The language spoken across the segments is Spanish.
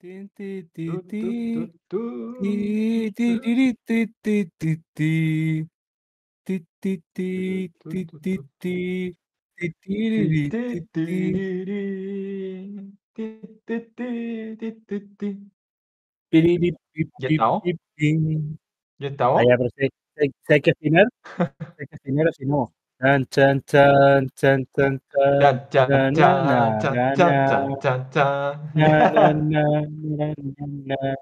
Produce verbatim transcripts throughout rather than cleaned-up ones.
Tin, ti, ti, Tu, ti, tu, tu, tu. ti, ti, ti, ti, ti, ti, ti. Ti, ti, ti, ti, ti, ti. Ti, ti, ti, ti, ti. Ti, ti, ti, ti, ti, ti. Piriri, pi, ¿Ya pi, estamos? pi, pi. ¿Ya estamos? Ah, ya, pero si hay, si hay- si hay que afinar, si hay que afinar, afinamos. Chan, chan, chan, chan, chan, Chan, chan, chan, chan, na, chan, na, chan, na, chan, chan, na, chan, na, na, chan. na, na, na, na.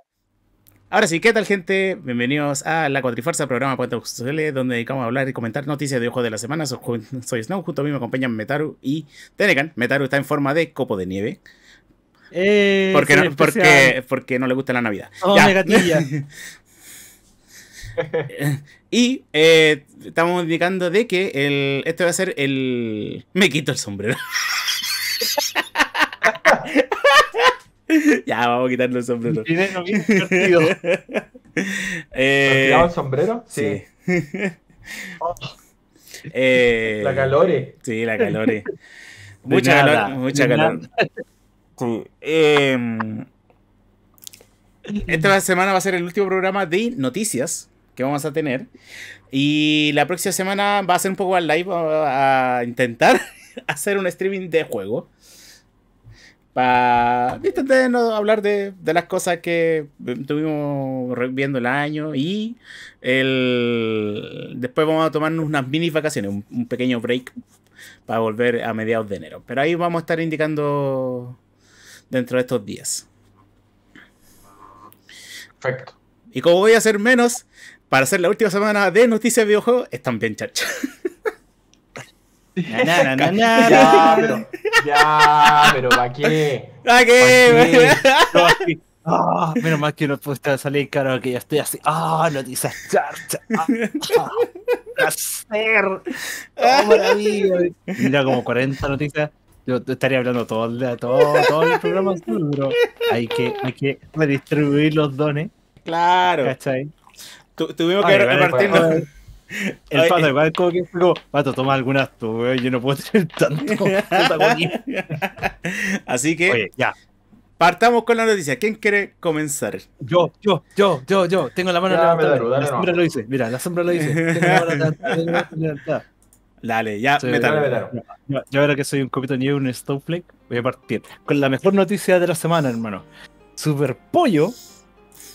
Ahora sí, ¿qué tal, gente? Bienvenidos a La Cuatrifuerza, programa Supercell, donde dedicamos a hablar y comentar noticias de juegos de la semana. Soy Ju- soy Snow, junto a mí me acompañan Metaru y Tenecan. Metaru está en forma de copo de nieve, Eh, porque soy no, especial. porque, porque no le gusta la Navidad. Oh, me Ya. gatilla. Y eh, estamos indicando de que el, este va a ser el... Me quito el sombrero. Ya, vamos a quitarnos el sombrero. Dinero bien divertido. ¿Nos tiramos Eh, el sombrero? sí. Sí. Oh, la Eh, calore. Sí, la calor. eh. De Mucha calor, nada, mucha de nada. calor. Sí. Em, esta semana va a ser el último programa de noticias que vamos a tener. Y la próxima semana va a ser un poco al live. Vamos a intentar hacer un streaming de juego. Para intentar no hablar de, de las cosas que estuvimos re- viendo el año. Y el, después vamos a tomarnos unas mini vacaciones, un, un pequeño break para volver a mediados de enero. Pero ahí vamos a estar indicando dentro de estos días. Perfecto. Y como voy a hacer menos, para hacer la última semana de noticias de videojuegos, están bien charchas. Na, na, na, na, na, na, na, Ya, na. pero. Ya, pero ¿para qué? ¿Para ¿Para qué? qué? No, así, ah, menos mal que no puedo salir caro, que ya estoy así. Ah, noticias charcha. Ah, ah, placer. Oh, maravilla. Mira, como cuarenta noticias. Yo te estaría hablando todo, el día- todo, todo el programa azul, bro. Hay que, hay que redistribuir los dones, Claro. ¿cachai? Tu- tuvimos que Ay, vale, pues, repartirnos. ay, el Ay, pato igual como que fue como, pato, toma algunas tú, weón, yo no puedo tener tanto protagonismo. Así que Oye, ya, partamos con la noticia. ¿Quién quiere comenzar? yo, yo, yo, yo, yo, tengo la mano Ya, me levantada, dale, la dale sombra nomás. lo hice, mira, la sombra lo hice, tengo la mano levantada, tengo la mano levantada. Dale, ya, Soy- Dale, Metaru. Verano. Yo, yo- yo ahora que soy un copito de nieve, un snowflake, voy a partir con la mejor noticia de la semana, hermano. Superpollo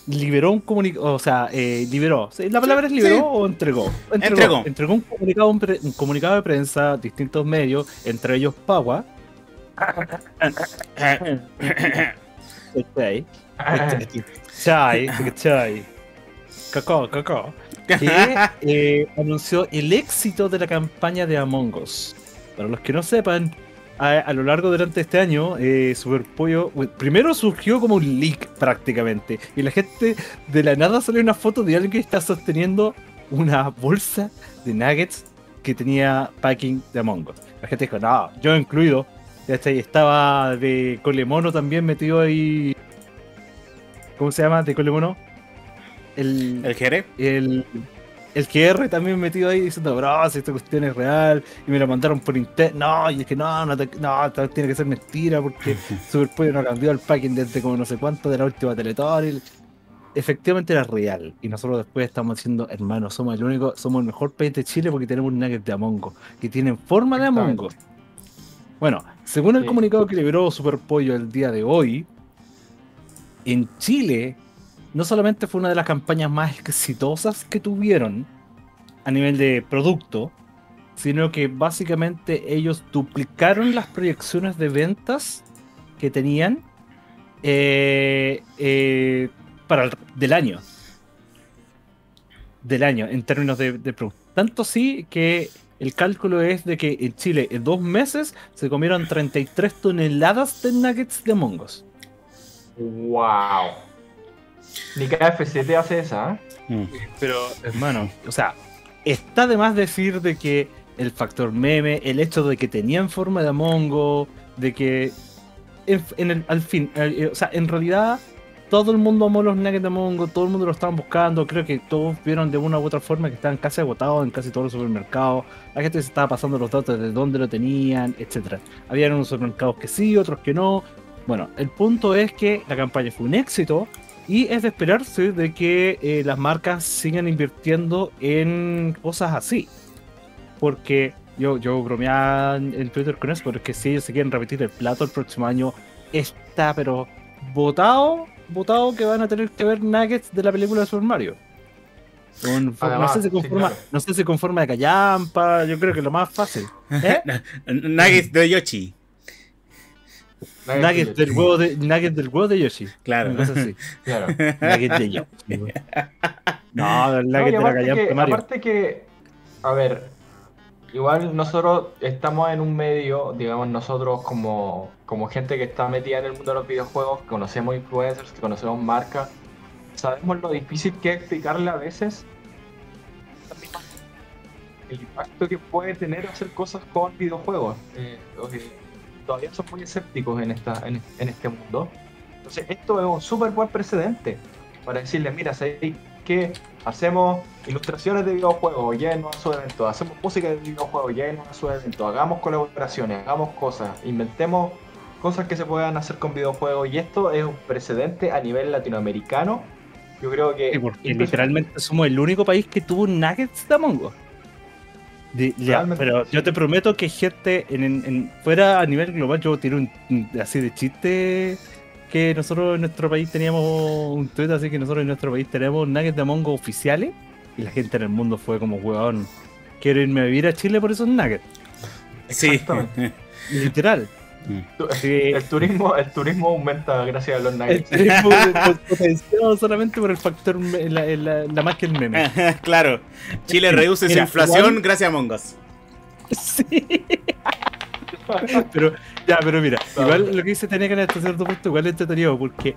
liberó un comunicado, o sea, eh, liberó, sí, ¿la Sí, palabra es liberó sí. o entregó? Entregó, Entregó. entregó un comunicado, un, pre- un comunicado de prensa a distintos medios, entre ellos Paua, ¿cachai? Este- ¿Cachai? ¿Cachai? Cacao, cacao. Que eh, anunció el éxito de la campaña de Among Us. Para los que no sepan, a, a lo largo durante este año, eh, Superpollo bueno, primero surgió como un leak prácticamente. Y la gente de la nada salió una foto de alguien que está sosteniendo una bolsa de nuggets que tenía packing de Among Us. La gente dijo, no, yo incluido. ¿Cachai? Estaba de Colemono también metido ahí. ¿Cómo se llama? De Colemono. El, ¿El Jere? el, el Q R también metido ahí diciendo, bro, si esta cuestión es real, y me lo mandaron por internet, no, y es que no, no, te- no, esto tiene que ser mentira, porque Superpollo no cambió el packing desde como no sé cuánto de la última Teletón. y- Efectivamente era real, y nosotros después estamos diciendo, hermano, somos el único, somos el mejor país de Chile porque tenemos un nugget de Among Us, que tienen forma de Among Us. Exactamente. Bueno, según el Sí. comunicado que liberó Superpollo el día de hoy, en Chile no solamente fue una de las campañas más exitosas que tuvieron a nivel de producto, sino que básicamente ellos duplicaron las proyecciones de ventas que tenían eh, eh, para el- del año, del año en términos de, de producto. Tanto así que el cálculo es de que en Chile en dos meses se comieron treinta y tres toneladas de nuggets de mongos. Wow. Ni K F C te hace esa, ¿eh? Mm. Pero, hermano, o sea, está de más decir de que el factor meme, el hecho de que tenían forma de mongo, de que en, en el- al fin, al- eh, o sea, en realidad todo el mundo amó los nuggets de mongo, todo el mundo lo estaban buscando, creo que todos vieron de una u otra forma que estaban casi agotados en casi todos los supermercados, la gente se estaba pasando los datos de dónde lo tenían, etcétera. Habían unos supermercados que sí, otros que no, Bueno, el punto es que la campaña fue un éxito y es de esperarse de que eh, las marcas sigan invirtiendo en cosas así. Porque yo, yo bromeaba en Twitter con eso, pero es que si ellos se quieren repetir el plato el próximo año, está pero botado, botado que van a tener que ver nuggets de la película de Super Mario. Con, ah, no, sé si conforma, sí, claro. no sé si conforma de callampa, yo creo que es lo más fácil. ¿Eh? Nuggets de Yoshi. Nuggets del huevo de, nuggets del huevo de Yoshi. Claro. Así. Claro. Nuggets de Yoshi. No, el nugget no, de la callampa de Mario. Aparte que, a ver, igual nosotros estamos en un medio, digamos nosotros como, como gente que está metida en el mundo de los videojuegos, que conocemos influencers, que conocemos marcas, sabemos lo difícil que es explicarle a veces el impacto que puede tener hacer cosas con videojuegos. Eh, todavía son muy escépticos en, esta, en, en este mundo. Entonces esto es un súper buen precedente para decirle, mira, ¿sabéis qué? Hacemos ilustraciones de videojuegos, llévenos a su evento, hacemos música de videojuegos, llévenos a su evento, hagamos colaboraciones, hagamos cosas, inventemos cosas que se puedan hacer con videojuegos, y esto es un precedente a nivel latinoamericano. Yo creo que... Sí, porque incluso... literalmente somos el único país que tuvo nuggets de Among Us. De, ya, pero sí. Yo te prometo que gente en, en, en, fuera a nivel global, yo tiré un, así de chiste que nosotros en nuestro país teníamos un tweet así que nosotros en nuestro país tenemos nuggets de Among Us oficiales y la gente en el mundo fue como, huevón, quiero irme a vivir a Chile por esos nuggets. Sí. Literal. Sí. El turismo, el turismo aumenta gracias a los nuggets. El turismo potenciado solamente por el factor la, la, la más que el meme. Claro. Chile reduce Mira, su inflación igual... gracias a Among Us. Sí. Pero, ya, pero mira, igual lo que dice tenía que hasta cierto punto igual es entretenido, porque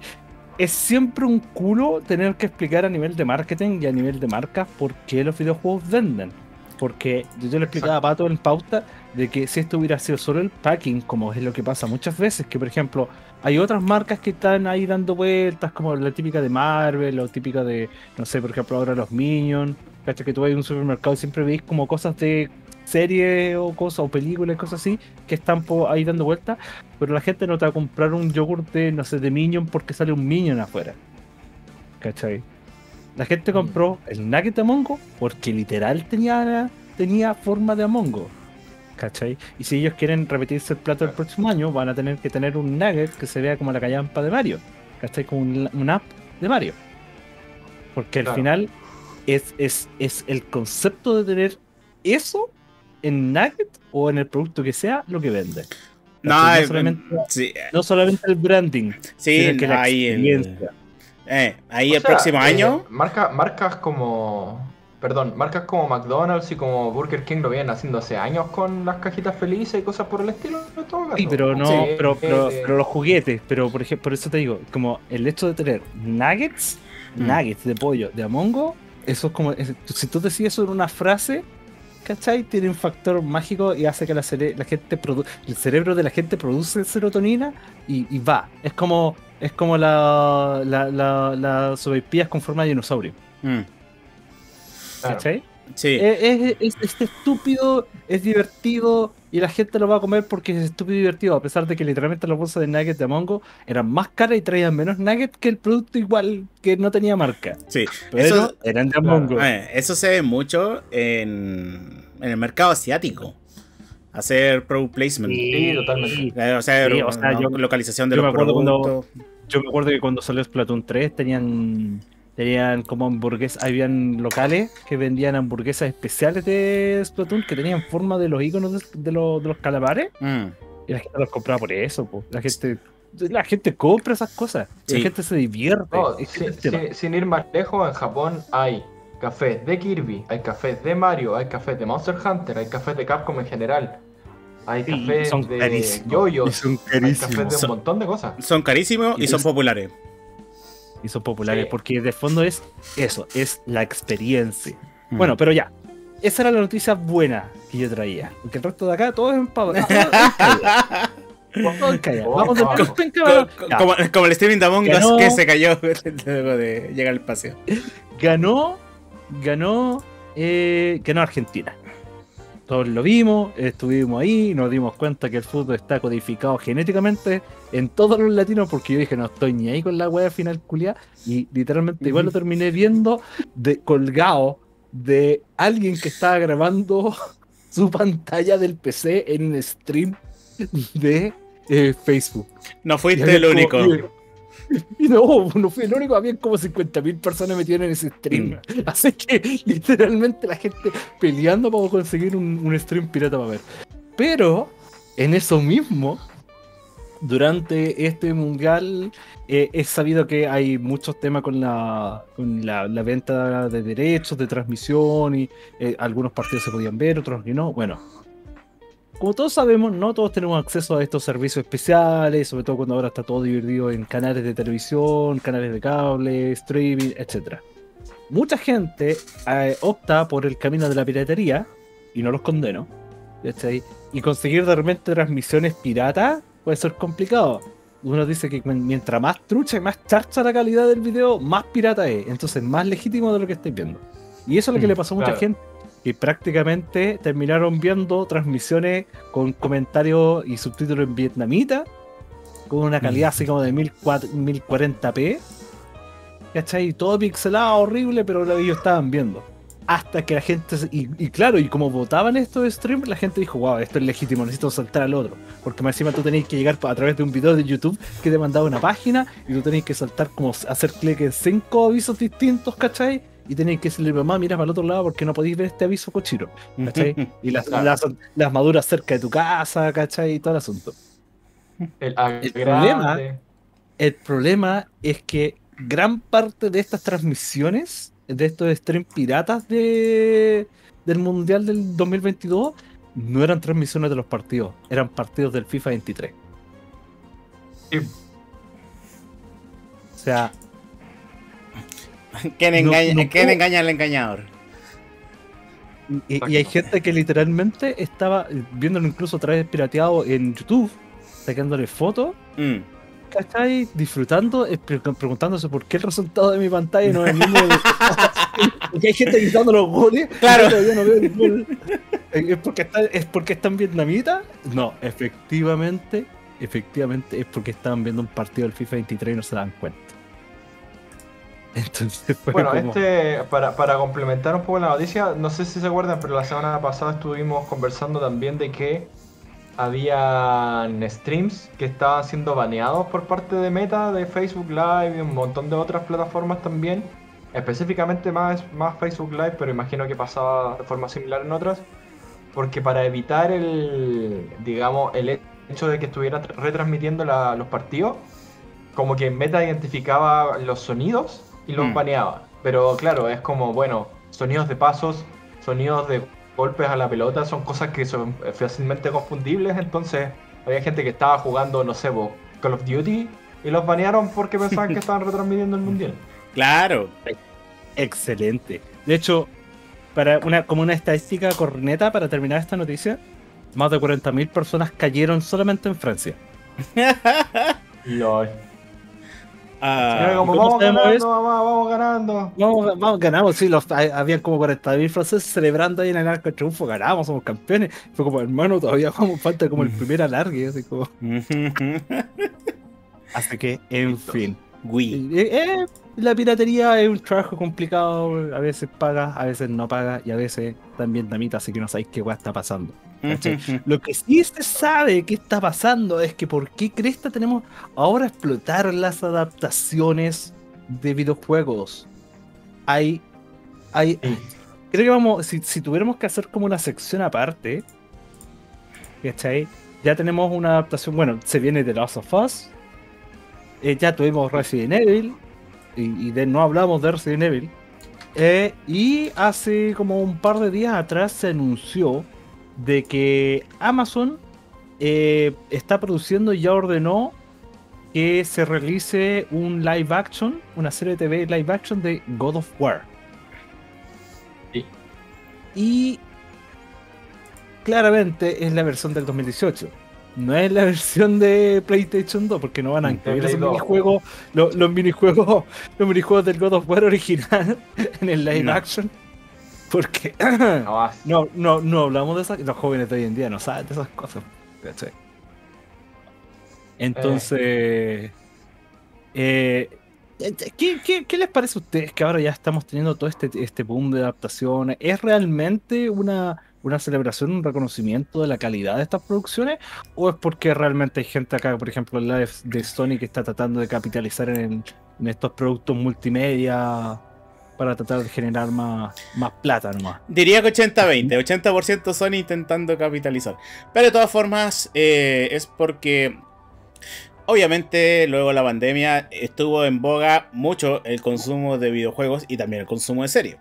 es siempre un culo tener que explicar a nivel de marketing y a nivel de marcas por qué los videojuegos venden. Porque yo le explicaba a Pato en pauta de que si esto hubiera sido solo el packing, como es lo que pasa muchas veces, que por ejemplo hay otras marcas que están ahí dando vueltas, como la típica de Marvel o típica de, no sé, por ejemplo ahora los Minions, hasta que tú vas a un supermercado y siempre veis como cosas de series o cosas, o películas, cosas así, que están ahí dando vueltas, pero la gente no te va a comprar un yogur de, no sé, de Minion porque sale un Minion afuera, ¿cachai? La gente compró el nugget de Among Us porque literal tenía, tenía forma de Among Us, ¿cachai? Y si ellos quieren repetirse el plato el próximo año, van a tener que tener un nugget que se vea como la callampa de Mario, ¿cachai? Como un, un app de Mario. Porque al claro. final es, es, es el concepto de tener eso en nugget o en el producto que sea lo que vende. No, no, solamente, sí. no solamente el branding, sí, sino que la experiencia. El... Eh, ahí o el sea, próximo eh, año marca, marcas como perdón, marcas como McDonald's y como Burger King lo vienen haciendo hace años con las cajitas felices y cosas por el estilo, ¿no? Todo caso. Sí, pero no, sí, pero, eh, pero, eh, pero los juguetes, pero por ejemplo, por eso te digo, como el hecho de tener nuggets, mm. nuggets de pollo, de Among Us, eso es como es, si tú decís eso en una frase, ¿cachai? Tiene un factor mágico y hace que la, cere la gente el cerebro de la gente produce serotonina y, y va. Es como es como la la, la, la sopaipillas con forma de dinosaurio. Mm. ¿Cachai? Sí. Es, es, es estúpido, es divertido y la gente lo va a comer porque es estúpido y divertido, a pesar de que literalmente las bolsas de nuggets de Among Us eran más caras y traían menos nuggets que el producto igual que no tenía marca. Sí, pero eso, eran de Among Us. Eh, eso se ve mucho en, en el mercado asiático. Hacer product placement. Sí, totalmente. O sea, sí, o sea yo, localización de yo los me productos. Cuando, yo me acuerdo que cuando salió Splatoon tres tenían... Tenían como hamburguesas, habían locales que vendían hamburguesas especiales de Splatoon que tenían forma de los iconos de, de, los, de los calamares. Mm. Y la gente los compraba por eso, po. La gente la gente compra esas cosas. Sí. La gente se divierte. No, es que sí, sí, sin ir más lejos, en Japón hay cafés de Kirby, hay cafés de Mario, hay cafés de Monster Hunter, hay cafés de Capcom en general. Hay cafés sí, de yoyos, son carísimos. Hay cafés de un montón de cosas. Son carísimos y son populares. Y son populares, sí. Porque de fondo es eso, es la experiencia. Mm. Bueno, pero ya, esa era la noticia buena que yo traía. Porque el resto de acá todo es en pavo. Vamos Como el streaming de Among Us que se cayó luego de llegar al paseo. Ganó, ganó, eh, ganó Argentina. Todos lo vimos, estuvimos ahí, nos dimos cuenta que el fútbol está codificado genéticamente en todos los latinos, porque yo dije, no estoy ni ahí con la wea final culiá, y literalmente igual lo terminé viendo de, colgado de alguien que estaba grabando su pantalla del P C en un stream de eh, Facebook. No fuiste el único. Como, y no, no fui el único, había como cincuenta mil personas metidas en ese stream. Mm. Así que literalmente la gente peleando para conseguir un, un stream pirata para ver. Pero en eso mismo, durante este mundial, eh, es sabido que hay muchos temas con la, con la, la venta de derechos, de transmisión, y eh, algunos partidos se podían ver, otros que no. Bueno, como todos sabemos, no todos tenemos acceso a estos servicios especiales, sobre todo cuando ahora está todo dividido en canales de televisión, canales de cable, streaming, etcétera. Mucha gente eh, opta por el camino de la piratería, y no los condeno, ¿sí? Y conseguir de repente transmisiones piratas puede ser complicado. Uno dice que mientras más trucha y más charcha la calidad del video, más pirata es, entonces más legítimo de lo que estáis viendo. Y eso es lo que mm, le pasó a mucha claro. gente. Y prácticamente terminaron viendo transmisiones con comentarios y subtítulos en vietnamita, con una calidad así como de mil cuarenta p, ¿cachai? Todo pixelado, horrible, pero lo que ellos estaban viendo. Hasta que la gente, y, y claro, y como votaban estos streams, la gente dijo, wow, esto es legítimo, necesito saltar al otro. Porque más encima tú tenéis que llegar a través de un video de YouTube que te mandaba una página, y tú tenéis que saltar como hacer clic en cinco avisos distintos, ¿cachai? Y tenéis que decirle, mamá, mira para el otro lado porque no podéis ver este aviso cochino, ¿cachai? Y las, las, las maduras cerca de tu casa, ¿cachai? Y todo el asunto. El, el, problema, el problema es que gran parte de estas transmisiones, de estos streams piratas de, del Mundial del dos mil veintidós, no eran transmisiones de los partidos, eran partidos del FIFA veintitrés. Sí. O sea... ¿Quién engaña, no, no ¿quién engaña al engañador? Y, y hay gente que literalmente estaba viéndolo incluso otra vez pirateado en YouTube, sacándole fotos, mm. ¿cachai? Disfrutando, preguntándose por qué el resultado de mi pantalla no es el mismo. Porque hay gente gritando los goles. Claro. Yo no veo ningún... ¿Es, porque está, ¿Es porque están vietnamitas? No, efectivamente, efectivamente es porque estaban viendo un partido del FIFA veintitrés y no se dan cuenta. Entonces, bueno, como... este para, para complementar un poco la noticia, no sé si se acuerdan, pero la semana pasada estuvimos conversando también de que habían streams que estaban siendo baneados por parte de Meta, de Facebook Live y un montón de otras plataformas también, específicamente más, más Facebook Live, pero imagino que pasaba de forma similar en otras, porque para evitar el, digamos, el hecho de que estuvieran retransmitiendo la, los partidos, como que Meta identificaba los sonidos y los mm. baneaba. Pero claro, es como, bueno, sonidos de pasos, sonidos de golpes a la pelota, son cosas que son fácilmente confundibles, entonces había gente que estaba jugando, no sé, Call of Duty, y los banearon porque pensaban que estaban retransmitiendo el mundial. Claro. Excelente. De hecho, para una, como una estadística corneta para terminar esta noticia, más de cuarenta mil personas cayeron solamente en Francia. LOL. Uh, como, vamos, ganando, es, mamá, vamos ganando, vamos, vamos ganamos, sí, los, hay, habían como cuarenta mil franceses celebrando ahí en el arco de triunfo, ganamos, somos campeones. Fue como, hermano, todavía vamos, falta como el primer alargue, así como así que, en Listo. fin oui. eh, eh, la piratería es un trabajo complicado, a veces paga, a veces no paga, y a veces también damita, así que no sabéis qué guay está pasando. Lo que sí se sabe que está pasando es que por qué cresta tenemos ahora explotar las adaptaciones de videojuegos. Hay, hay, sí. Creo que vamos, si, si tuviéramos que hacer como una sección aparte, ¿cachai? Ya tenemos una adaptación, bueno, se viene The Last of Us, eh, ya tuvimos Resident Evil, y, y de, no hablamos de Resident Evil, eh, y hace como un par de días atrás se anunció de que Amazon eh, está produciendo y ya ordenó que se realice un live action, una serie de T V live action de God of War. Sí. Y claramente es la versión del dos mil dieciocho. No es la versión de PlayStation dos, porque no van a incluir esos minijuegos, los, los minijuegos, los minijuegos del God of War original en el live no. action. Porque no, no, no hablamos de esas. Los jóvenes de hoy en día no saben de esas cosas. ¿Cachai? Entonces, eh. Eh, ¿qué, qué, ¿qué les parece a ustedes que ahora ya estamos teniendo todo este, este boom de adaptaciones? ¿Es realmente una, una celebración, un reconocimiento de la calidad de estas producciones? ¿O es porque realmente hay gente acá, por ejemplo, en live de Sony, que está tratando de capitalizar en, en estos productos multimedia para tratar de generar más, más plata nomás? Diría que ochenta veinte, ochenta por ciento Sony intentando capitalizar. Pero de todas formas, eh, es porque... Obviamente, luego de la pandemia estuvo en boga mucho el consumo de videojuegos y también el consumo de series.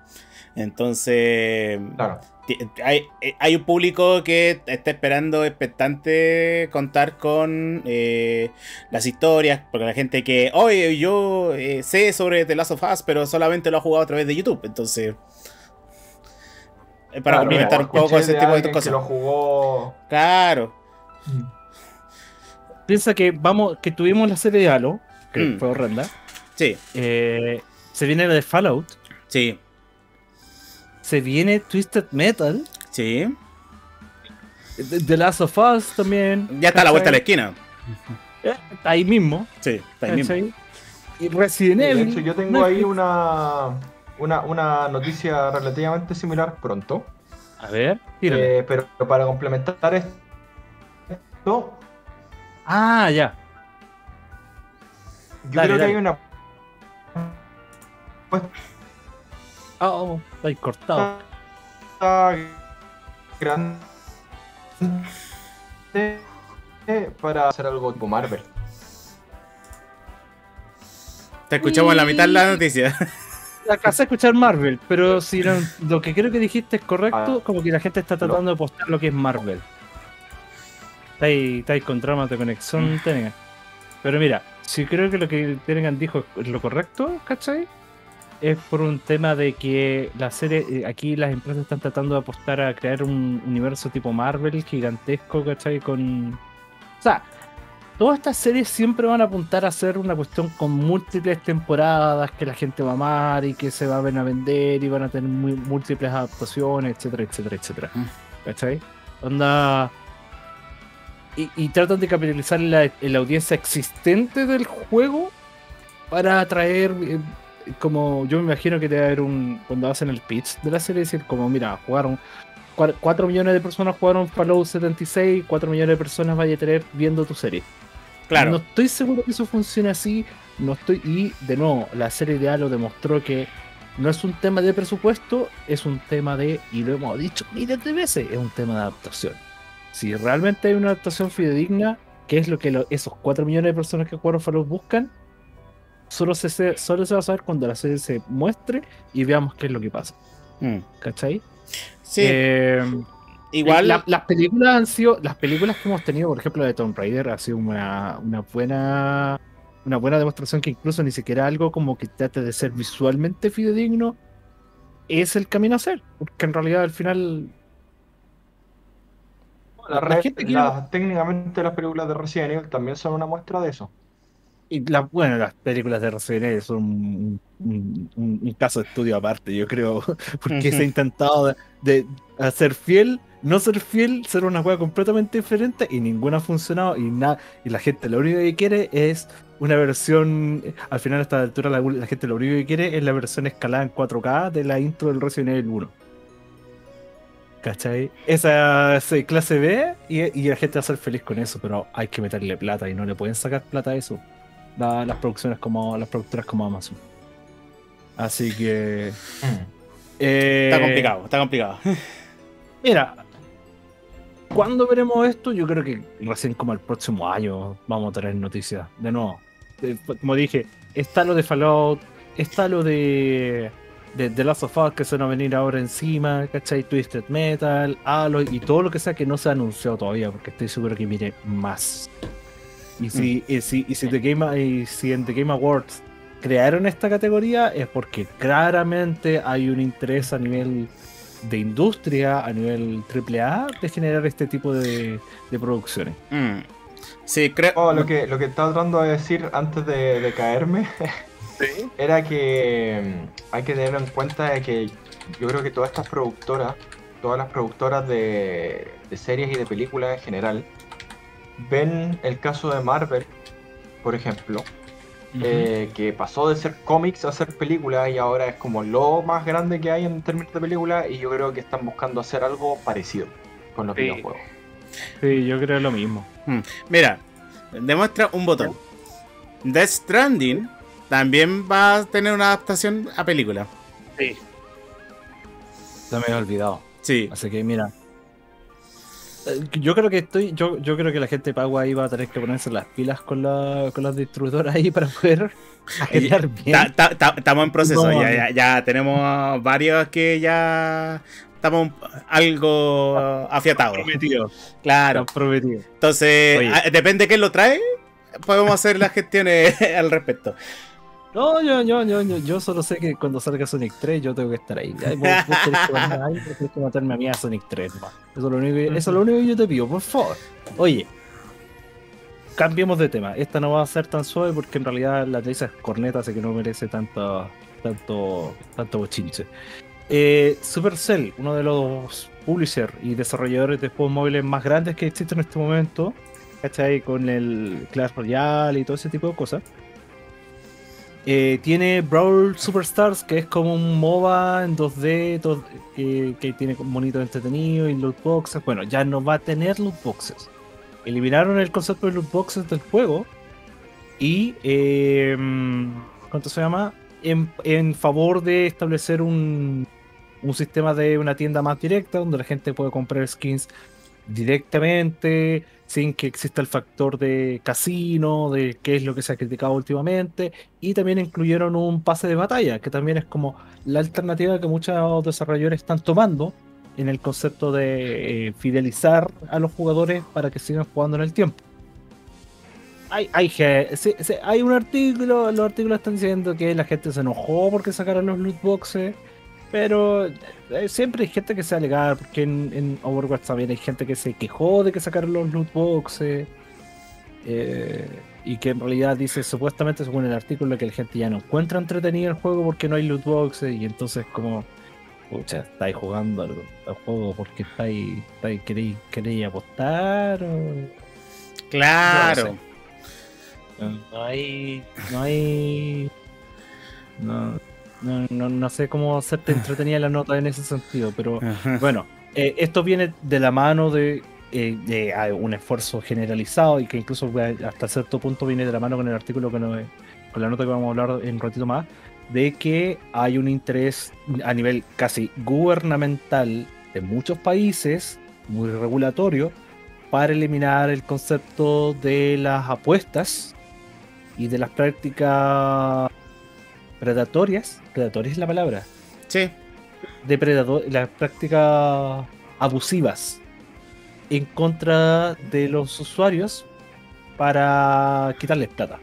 Entonces, claro. hay, hay un público que está esperando, expectante, contar con eh, las historias. Porque la gente que, oye, yo eh, sé sobre The Last of Us, pero solamente lo ha jugado a través de YouTube. Entonces, para claro, complementar un poco ese de tipo de cosas. Lo jugó... Claro. Mm. Piensa que vamos, que tuvimos la serie de Halo, que mm. fue horrenda. Sí. Eh, se viene la de Fallout. Sí. Se viene Twisted Metal. Sí. The Last of Us también. Ya está a la vuelta de la esquina. Eh, está ahí mismo. Sí, está ahí mismo. Ahí. Y Resident Evil. De hecho, yo tengo Netflix. ahí una, una, una noticia relativamente similar pronto. A ver, eh, pero para complementar esto... Ah, ya. Yo dale, creo dale. que hay una... Pues... Ah, oh, está ahí cortado. Grande... Para hacer algo tipo Marvel. Te escuchamos en la mitad de la noticia. Alcancé a escuchar Marvel, pero si no, lo que creo que dijiste es correcto, como que la gente está tratando no. de postar lo que es Marvel. Está ahí, está ahí con trama de conexión, Tenegan. Pero mira, si creo que lo que Tenegan dijo es lo correcto, ¿cachai? Es por un tema de que la serie, aquí las empresas están tratando de apostar a crear un universo tipo Marvel gigantesco, ¿cachai? Con... O sea, todas estas series siempre van a apuntar a ser una cuestión con múltiples temporadas, que la gente va a amar y que se van a vender y van a tener muy, múltiples adaptaciones, etcétera, etcétera, etcétera. ¿Cachai? Onda... Y, y tratan de capitalizar la, la audiencia existente del juego para atraer, eh, como yo me imagino que debe haber un, cuando hacen el pitch de la serie, decir como, mira, jugaron cuatro millones de personas, jugaron Fallout setenta y seis, cuatro millones de personas vaya a tener viendo tu serie. Claro. No estoy seguro que eso funcione así, no estoy, y de nuevo, la serie de Halo demostró que no es un tema de presupuesto, es un tema de, y lo hemos dicho miles de veces, es un tema de adaptación. Si realmente hay una adaptación fidedigna, que es lo que lo, esos cuatro millones de personas que jugaron Fallout buscan, solo se, solo se va a saber cuando la serie se muestre y veamos qué es lo que pasa. Mm. ¿Cachai? Sí. Eh, Igual. La, las películas han sido. Las películas que hemos tenido, por ejemplo, la de Tomb Raider, ha sido una, una buena. Una buena demostración que incluso ni siquiera algo como que trate de ser visualmente fidedigno es el camino a hacer. Porque en realidad al final. La la gente la, la, técnicamente las películas de Resident Evil también son una muestra de eso. Y la, bueno, las películas de Resident Evil son un, un, un, un caso de estudio aparte, yo creo, porque uh-huh. se ha intentado de, de hacer fiel, no ser fiel, ser una hueá completamente diferente y ninguna ha funcionado y nada. Y la gente lo único que quiere es una versión, al final a esta altura la, la gente lo único que quiere es la versión escalada en cuatro K de la intro del Resident Evil uno. ¿Cachai? Esa es clase B y, y la gente va a ser feliz con eso, pero hay que meterle plata y no le pueden sacar plata a eso. La, las producciones como las productoras como Amazon. Así que... Eh, está complicado, está complicado. Mira, ¿cuándo veremos esto? Yo creo que recién como el próximo año vamos a tener noticias. De nuevo, como dije, está lo de Fallout, está lo de... de The Last of Us que se van a venir ahora encima, ¿cachai? Twisted Metal, Halo y todo lo que sea que no se ha anunciado todavía, porque estoy seguro que mire más. Y si, mm. y si, y si, The Game, y si en The Game Awards crearon esta categoría es porque claramente hay un interés a nivel de industria, a nivel triple A, de generar este tipo de, de producciones. Mm. Sí, creo... Oh, lo, que, lo que estaba tratando de decir antes de, de caerme... ¿Sí? Era que hay que tenerlo en cuenta de que yo creo que todas estas productoras, todas las productoras de, de series y de películas en general, ven el caso de Marvel, por ejemplo, uh-huh. eh, que pasó de ser cómics a ser películas y ahora es como lo más grande que hay en términos de películas, y yo creo que están buscando hacer algo parecido con los sí. videojuegos. Sí, yo creo lo mismo. Hmm. Mira, demuestra un botón. Death Stranding también va a tener una adaptación a película. Sí. Se me había olvidado. Sí. Así que mira, yo creo que estoy, yo, yo creo que la gente pagua ahí va a tener que ponerse las pilas con, la, con las distribuidoras ahí para poder agendar bien. Estamos en proceso, no, ya, ya, ya tenemos varios que ya estamos algo afiatados. Prometidos. Claro. Prometidos. Entonces, oye, depende de quién lo trae, podemos hacer las gestiones al respecto. No, yo, yo, yo, yo, yo solo sé que cuando salga Sonic tres yo tengo que estar ahí. Vos, vos tenés que matar ahí, vos tenés que matarme a mí a Sonic tres. Man. Eso es lo único que, eso es lo único que yo te pido, por favor. Oye, cambiemos de tema. Esta no va a ser tan suave porque en realidad la noticia es corneta, así que no merece tanto, tanto, tanto bochinche. Eh, Supercell, uno de los publishers y desarrolladores de juegos móviles más grandes que existen en este momento, ¿cachai? Con el Clash Royale y todo ese tipo de cosas. Eh, tiene Brawl Superstars, que es como un MOBA en dos D, dos D eh, que tiene monitos entretenidos y loot boxes. Bueno, ya no va a tener loot boxes. Eliminaron el concepto de loot boxes del juego y eh, ¿cuánto se llama? En, en favor de establecer un, un sistema de una tienda más directa donde la gente puede comprar skins directamente, sin que exista el factor de casino, de qué es lo que se ha criticado últimamente, y también incluyeron un pase de batalla, que también es como la alternativa que muchos desarrolladores están tomando en el concepto de eh, fidelizar a los jugadores para que sigan jugando en el tiempo. Hay, hay, se, se, hay un artículo, los artículos están diciendo que la gente se enojó porque sacaron los loot boxes, pero siempre hay gente que se alega, porque en, en Overwatch también hay gente que se quejó de que sacaron los loot boxes eh, y que en realidad dice, supuestamente según el artículo, que la gente ya no encuentra entretenido el juego porque no hay loot boxes, y entonces como, pucha, estáis jugando al, al juego porque estáis, estáis queréis, queréis apostar o... Claro. No, no sé. no hay no hay no No, no, no sé cómo hacerte entretenida la nota en ese sentido, pero bueno, eh, esto viene de la mano de, eh, de ah, un esfuerzo generalizado y que incluso hasta cierto punto viene de la mano con el artículo que nos, con la nota que vamos a hablar en un ratito más, de que hay un interés a nivel casi gubernamental de muchos países, muy regulatorio, para eliminar el concepto de las apuestas y de las prácticas predatorias, predatoria es la palabra. Sí. Depredador, las prácticas abusivas en contra de los usuarios para quitarles plata.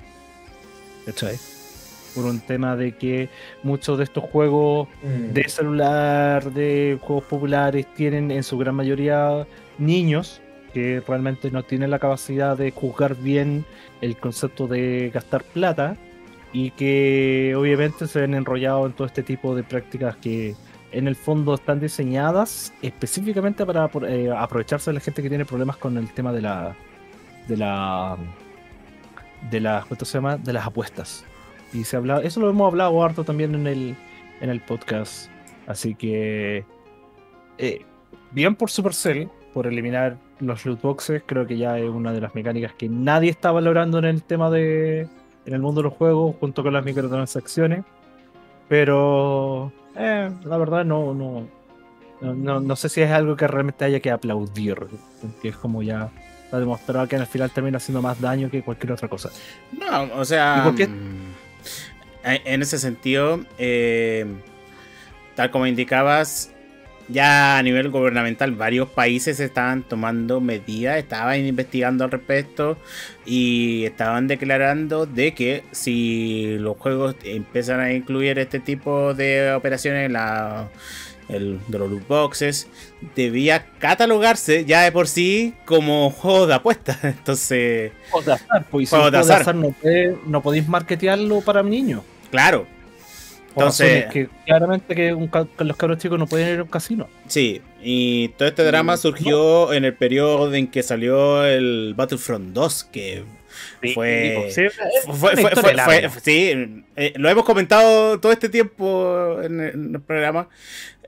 Esto es por un tema de que muchos de estos juegos mm. de celular, de juegos populares, tienen en su gran mayoría niños que realmente no tienen la capacidad de juzgar bien el concepto de gastar plata, y que obviamente se ven enrollados en todo este tipo de prácticas que en el fondo están diseñadas específicamente para eh, aprovecharse de la gente que tiene problemas con el tema de la de la de las ¿cuánto se llama? de las apuestas. Y se habla, eso lo hemos hablado harto también en el en el podcast, así que eh, bien por Supercell por eliminar los loot boxes. Creo que ya es una de las mecánicas que nadie está valorando en el tema de en el mundo de los juegos, junto con las microtransacciones, pero eh, la verdad no no, no no sé si es algo que realmente haya que aplaudir, que es como ya ha demostrado que en el final termina haciendo más daño que cualquier otra cosa. No, o sea, en ese sentido, eh, tal como indicabas, ya a nivel gubernamental varios países estaban tomando medidas, estaban investigando al respecto y estaban declarando de que si los juegos empiezan a incluir este tipo de operaciones en la, el, de los loot boxes, debía catalogarse ya de por sí como juegos de apuestas. Entonces, juegos de azar, pues, juegos de azar. No, no podéis marketearlo para niños. Claro. Entonces, que claramente que un, los cabros chicos no pueden ir a un casino. Sí, y todo este drama surgió no. en el periodo en que salió el Battlefront dos, que sí, fue, sí, fue, fue, fue, fue sí, eh, lo hemos comentado todo este tiempo en el, en el programa.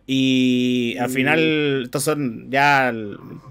Y al final, estos son ya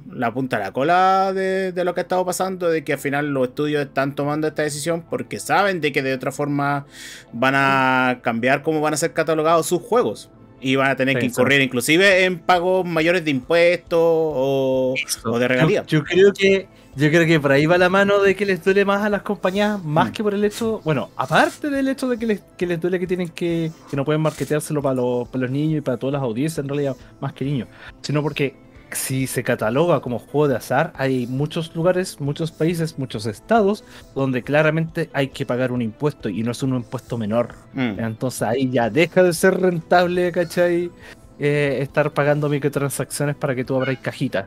la punta de la cola de, de lo que ha estado pasando, de que al final los estudios están tomando esta decisión porque saben de que de otra forma van a cambiar cómo van a ser catalogados sus juegos. Y van a tener sí, que incurrir sí. inclusive en pagos mayores de impuestos o, o de regalías. Yo, yo creo que yo creo que por ahí va la mano de que les duele más a las compañías, más mm. que por el hecho, bueno, aparte del hecho de que les, que les duele que tienen que, que no pueden marketeárselo para los, para los niños y para todas las audiencias, en realidad, más que niños, sino porque si se cataloga como juego de azar, hay muchos lugares, muchos países, muchos estados donde claramente hay que pagar un impuesto y no es un impuesto menor. Mm. Entonces ahí ya deja de ser rentable, ¿cachai? Eh, estar pagando microtransacciones para que tú abras cajitas.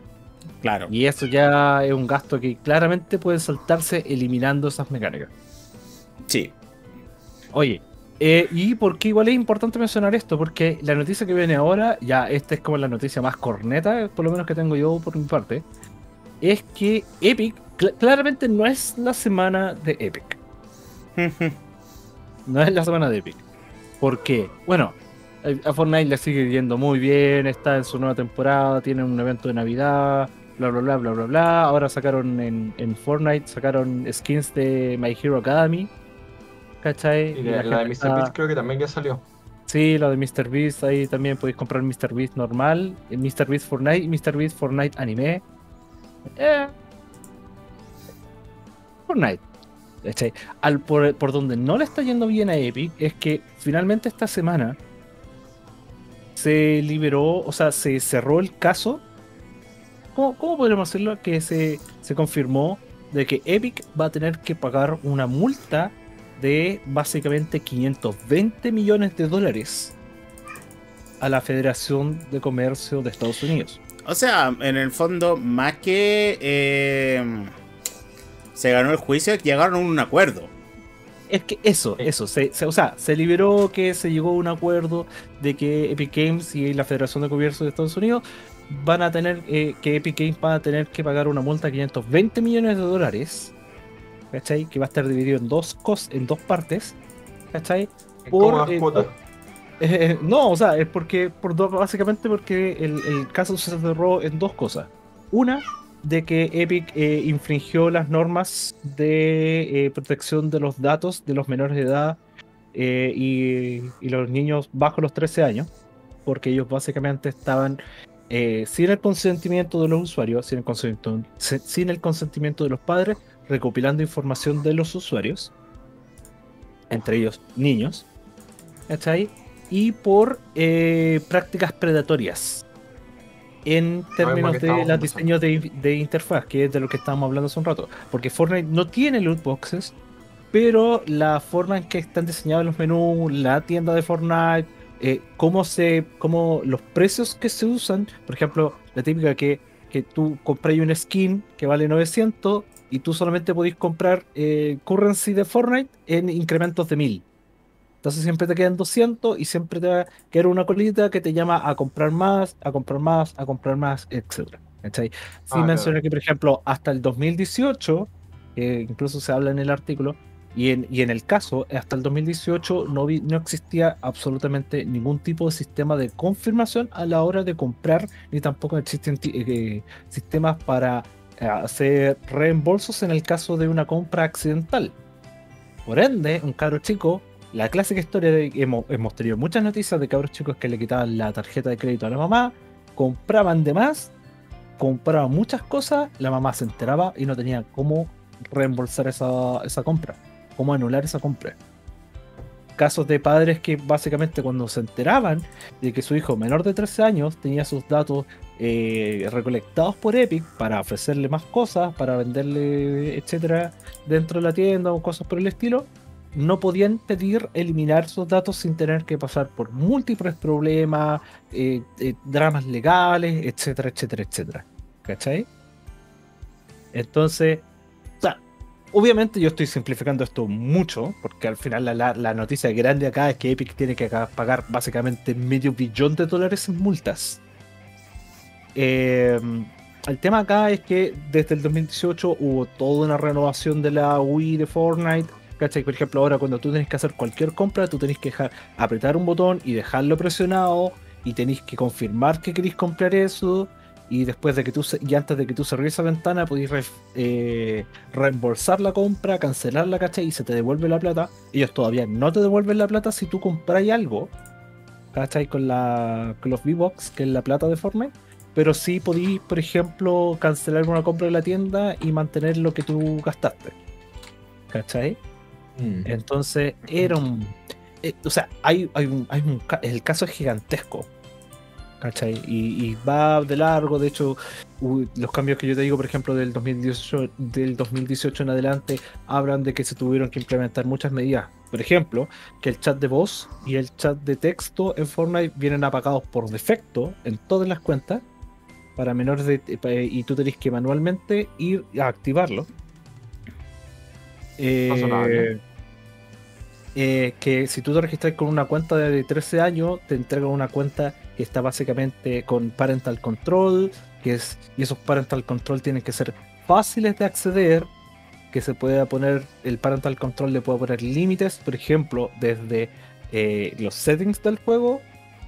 Claro. Y eso ya es un gasto que claramente puede saltarse eliminando esas mecánicas. Sí. Oye, eh, ¿y por qué igual es importante mencionar esto? Porque la noticia que viene ahora, ya esta es como la noticia más corneta, por lo menos que tengo yo por mi parte, es que Epic, cl- claramente no es la semana de Epic. No es la semana de Epic. ¿Por qué? Bueno, a Fortnite le sigue yendo muy bien, está en su nueva temporada, tienen un evento de Navidad, bla bla bla bla bla bla. Ahora sacaron en, en Fortnite, sacaron skins de My Hero Academy, ¿cachai? Y de, la, la de MrBeast creo que también ya salió. Sí, la de MrBeast, ahí también podéis comprar MrBeast normal, MrBeast Fortnite y MrBeast Fortnite anime. Eh. Fortnite. ¿Cachai? Al, por, por donde no le está yendo bien a Epic es que finalmente esta semana se liberó, o sea, se cerró el caso. ¿Cómo, cómo podríamos decirlo? Que se, se confirmó de que Epic va a tener que pagar una multa de básicamente quinientos veinte millones de dólares a la Federación de Comercio de Estados Unidos. O sea, en el fondo, más que eh, se ganó el juicio, llegaron a un acuerdo. Es que eso, eso, se, se, o sea, se liberó que se llegó a un acuerdo de que Epic Games y la Federación de Comercio de Estados Unidos van a tener, eh, que Epic Games va a tener que pagar una multa de quinientos veinte millones de dólares, ¿cachai? Que va a estar dividido en dos cos, en dos partes, ¿cachai? Por, eh, por, eh, no, o sea, es porque, por dos, básicamente porque el, el caso se cerró en dos cosas. Una, de que Epic eh, infringió las normas de eh, protección de los datos de los menores de edad eh, y, y los niños bajo los trece años, porque ellos básicamente estaban eh, sin el consentimiento de los usuarios, sin el, consentimiento, sin el consentimiento de los padres, recopilando información de los usuarios, entre ellos niños, ¿está ahí? Y por eh, prácticas predatorias. En términos de los diseños de, de interfaz, que es de lo que estábamos hablando hace un rato. Porque Fortnite no tiene loot boxes, pero la forma en que están diseñados los menús, la tienda de Fortnite, eh, cómo se, cómo los precios que se usan. Por ejemplo, la típica que, que tú compras un skin que vale novecientos y tú solamente podés comprar eh, currency de Fortnite en incrementos de mil. Entonces siempre te quedan doscientos y siempre te va a quedar una colita que te llama a comprar más, a comprar más, a comprar más, etcétera. ¿Cachai? Sí, ah, mencioné que, por ejemplo, hasta el dos mil dieciocho, eh, incluso se habla en el artículo, y en, y en el caso, hasta el dos mil dieciocho no, vi, no existía absolutamente ningún tipo de sistema de confirmación a la hora de comprar, ni tampoco existen eh, sistemas para eh, hacer reembolsos en el caso de una compra accidental. Por ende, un cabro chico... La clásica historia de que hemos, hemos tenido muchas noticias de cabros chicos que le quitaban la tarjeta de crédito a la mamá, compraban de más, compraban muchas cosas, la mamá se enteraba y no tenía cómo reembolsar esa, esa compra, cómo anular esa compra. Casos de padres que básicamente cuando se enteraban de que su hijo menor de trece años tenía sus datos eh, recolectados por Epic para ofrecerle más cosas, para venderle, etcétera, dentro de la tienda o cosas por el estilo, no podían pedir eliminar sus datos sin tener que pasar por múltiples problemas, eh, eh, dramas legales, etcétera, etcétera, etcétera. ¿Cachai? Entonces, o sea, Obviamente yo estoy simplificando esto mucho, porque al final la, la, la noticia grande acá es que Epic tiene que pagar básicamente medio billón de dólares en multas. Eh, el tema acá es que desde el dos mil dieciocho hubo toda una renovación de la Wii de Fortnite, ¿cachai? Por ejemplo, ahora cuando tú tenés que hacer cualquier compra, tú tenés que dejar, apretar un botón y dejarlo presionado, y tenés que confirmar que querés comprar eso. Y después de que tú, y antes de que tú cerrís esa ventana, podés re, eh, reembolsar la compra, cancelarla, ¿cachai? Y se te devuelve la plata. Ellos todavía no te devuelven la plata si tú compráis algo, ¿cachai? Con, la, con los V-Box, que es la plata de Fortnite. Pero sí podís, por ejemplo, cancelar una compra de la tienda y mantener lo que tú gastaste, ¿cachai? Mm. Entonces, era un... Eh, o sea, hay, hay, un, hay un... el caso es gigantesco, ¿cachai? Y, y va de largo. De hecho, los cambios que yo te digo, por ejemplo, del dos mil dieciocho, del dos mil dieciocho en adelante, hablan de que se tuvieron que implementar muchas medidas. Por ejemplo, que el chat de voz y el chat de texto en Fortnite vienen apagados por defecto en todas las cuentas para menores de, y tú tenés que manualmente ir a activarlo. Eh, eh, que si tú te registras con una cuenta de trece años, te entregan una cuenta que está básicamente con parental control, que es, y esos parental control tienen que ser fáciles de acceder, que se pueda poner, el parental control le puede poner límites, por ejemplo, desde eh, los settings del juego,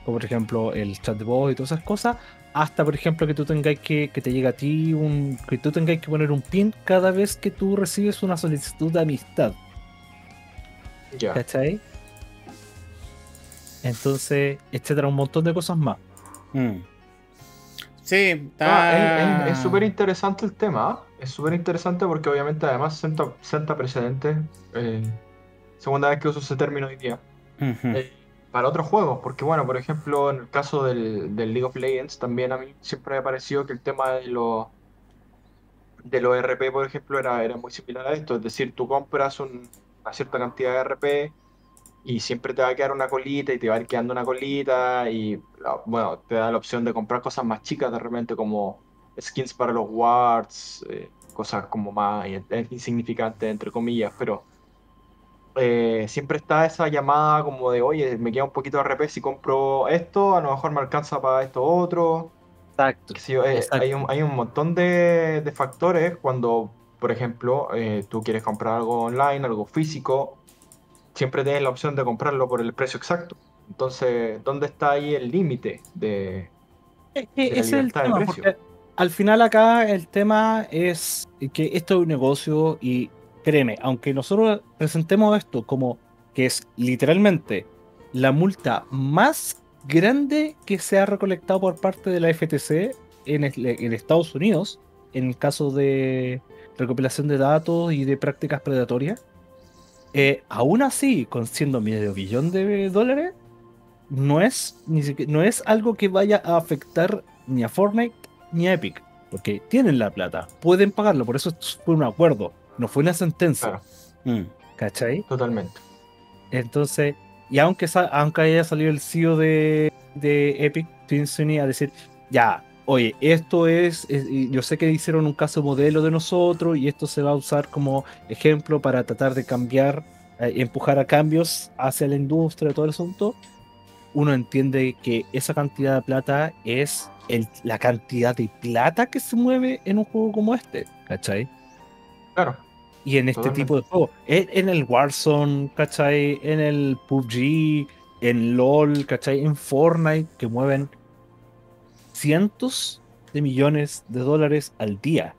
como por ejemplo el chat de voz y todas esas cosas, hasta por ejemplo que tú tengáis que, que te llegue a ti un, que tú tengáis que poner un pin cada vez que tú recibes una solicitud de amistad. Ya. ¿Cachai? Entonces, etcétera, un montón de cosas más. Mm. Sí, ah, es súper interesante el tema. Es súper interesante porque obviamente además senta, senta precedentes. Eh, segunda vez que uso ese término hoy día. Uh-huh. eh, para otros juegos, porque bueno, por ejemplo, en el caso del, del League of Legends, también a mí siempre me ha parecido que el tema de los de los R P, por ejemplo, era, era muy similar a esto. Es decir, tú compras un, una cierta cantidad de R P y siempre te va a quedar una colita y te va a ir quedando una colita y bueno, te da la opción de comprar cosas más chicas de repente, como skins para los wards, eh, cosas como más insignificantes entre comillas, pero eh, siempre está esa llamada como de oye, me queda un poquito de R P, si compro esto, a lo mejor me alcanza para esto otro. Exacto. Sí, eh, Exacto. Hay, un, hay un montón de, de factores cuando, por ejemplo, eh, tú quieres comprar algo online, algo físico, siempre tienes la opción de comprarlo por el precio exacto. Entonces, ¿dónde está ahí el límite de, es que de la es libertad el tema, de precio? Al final acá el tema es que esto es un negocio y créeme, aunque nosotros presentemos esto como que es literalmente la multa más grande que se ha recolectado por parte de la F T C en, el, en Estados Unidos, en el caso de recopilación de datos y de prácticas predatorias, Eh, aún así, con siendo medio billón de dólares, no es, ni siquiera, no es algo que vaya a afectar ni a Fortnite ni a Epic, porque tienen la plata, pueden pagarlo, por eso fue un acuerdo, no fue una sentencia. Claro. ¿Cachai? Totalmente. Entonces, y aunque, aunque haya salido el C E O de, de Epic, Tim Sweeney, a decir, ya, oye, esto es, es, yo sé que hicieron un caso modelo de nosotros y esto se va a usar como ejemplo para tratar de cambiar, eh, empujar a cambios hacia la industria, todo el asunto. Uno entiende que esa cantidad de plata es el, la cantidad de plata que se mueve en un juego como este, ¿cachai? Claro. Y en este totalmente. Tipo de juego, en, en el Warzone, ¿cachai? En el P U B G, en LOL, ¿cachai? En Fortnite, que mueven cientos de millones de dólares al día.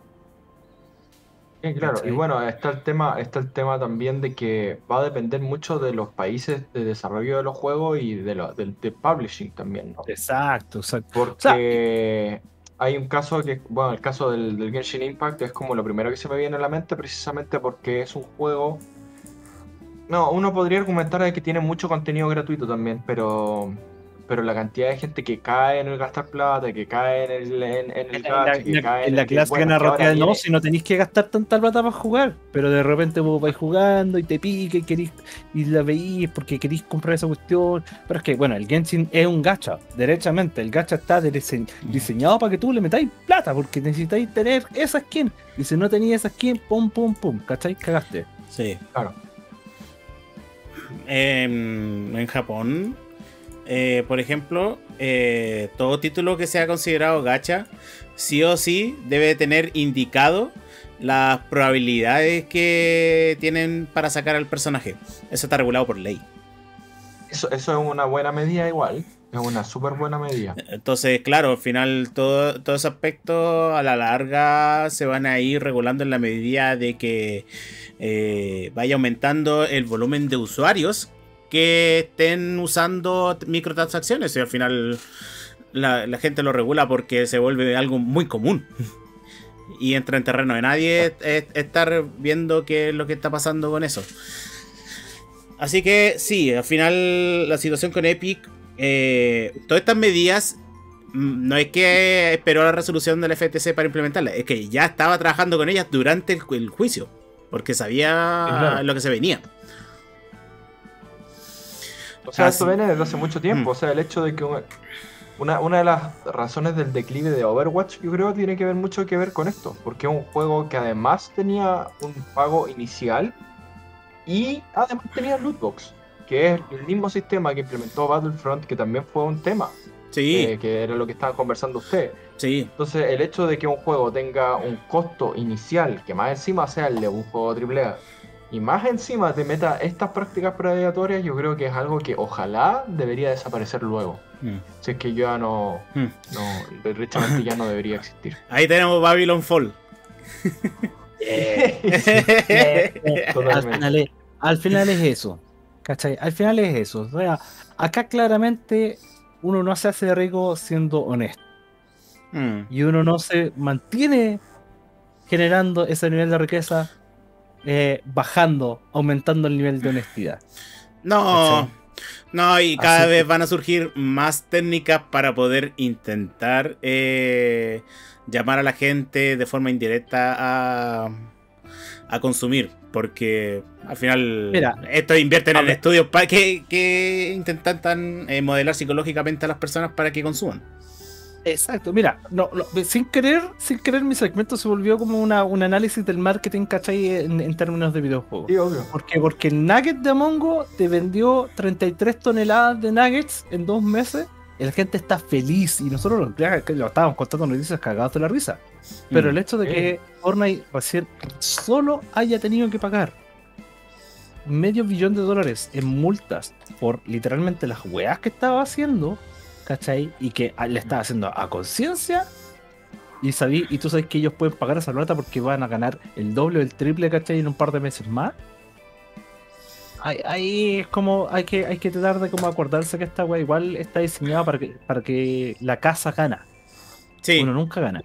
Eh, claro, ¿cachai? Y bueno, está el tema, está el tema también de que va a depender mucho de los países de desarrollo de los juegos y de lo, del de publishing también, ¿no? Exacto, exacto. Porque exacto. Hay un caso que, bueno, el caso del, del Genshin Impact es como lo primero que se me viene a la mente, precisamente porque es un juego. No, uno podría argumentar de que tiene mucho contenido gratuito también, pero. pero la cantidad de gente que cae en el gastar plata, que cae en el, en, en el gacha, que cae en, en la el clásica bueno, narrativa, no, si no tenéis que gastar tanta plata para jugar, pero de repente vos vais jugando y te pica y querís, y la veís porque querís comprar esa cuestión, pero es que, bueno, el Genshin es un gacha, derechamente, el gacha está diseñ, diseñado para que tú le metáis plata, porque necesitáis tener esa skin, y si no tenías esa skin, pum, pum, pum, ¿cachai? Cagaste. Sí, claro. Eh, en Japón, eh, por ejemplo, eh, todo título que sea considerado gacha, sí o sí debe tener indicado las probabilidades que tienen para sacar al personaje. Eso está regulado por ley. Eso, eso es una buena medida igual. Es una súper buena medida. Entonces, claro, al final todo, todo ese aspecto a la larga se van a ir regulando en la medida de que eh, vaya aumentando el volumen de usuarios que estén usando microtransacciones. Y al final la, la gente lo regula porque se vuelve algo muy común. Y entra en terreno de nadie es, estar viendo qué es lo que está pasando con eso. Así que sí, al final la situación con Epic... Eh, todas estas medidas no es que esperó la resolución del F T C para implementarlas, es que ya estaba trabajando con ellas durante el, el juicio, porque sabía claro. lo que se venía. O sea, Así. esto viene desde hace mucho tiempo. Mm. O sea, el hecho de que una, una de las razones del declive de Overwatch, yo creo que tiene que ver mucho que ver con esto, porque es un juego que además tenía un pago inicial y además tenía lootbox, que es el mismo sistema que implementó Battlefront, que también fue un tema, sí. eh, que era lo que estaban conversando ustedes. Sí. Entonces, el hecho de que un juego tenga un costo inicial, que más encima sea el de un juego triple A, y más encima te meta estas prácticas predatorias, yo creo que es algo que ojalá debería desaparecer luego. Mm. Si es que ya no... Mm. no derechamente ya no debería existir. Ahí tenemos Babylon Fall. al, final es, al final es eso. ¿Cachai? Al final es eso. O sea, acá claramente uno no se hace rico siendo honesto. Mm. Y uno no se mantiene generando ese nivel de riqueza, eh, bajando, aumentando el nivel de honestidad. No, ¿cachai? No, y cada Así vez que... van a surgir más técnicas para poder intentar eh, llamar a la gente de forma indirecta a, a consumir. Porque al final Mira, esto invierten en estudios para que, que intentan eh, modelar psicológicamente a las personas para que consuman. Exacto. Mira, no, no, sin querer, sin querer mi segmento se volvió como una, un análisis del marketing, ¿cachai? En, en términos de videojuegos. Sí, obvio. ¿Por qué? Porque el nugget de Among Us te vendió treinta y tres toneladas de nuggets en dos meses. La gente está feliz y nosotros lo, lo estábamos contando noticias cagados de la risa. Pero mm. el hecho de que eh. Fortnite recién solo haya tenido que pagar medio billón de dólares en multas por literalmente las weas que estaba haciendo, ¿cachai? Y que le estaba haciendo a conciencia. Y, sabí, y tú sabes que ellos pueden pagar esa plata porque van a ganar el doble o el triple, ¿cachai? En un par de meses más. Ahí es como, hay que, hay que tratar de como acordarse que esta wea igual está diseñada para que, para que la casa gana. Sí. Uno nunca gana.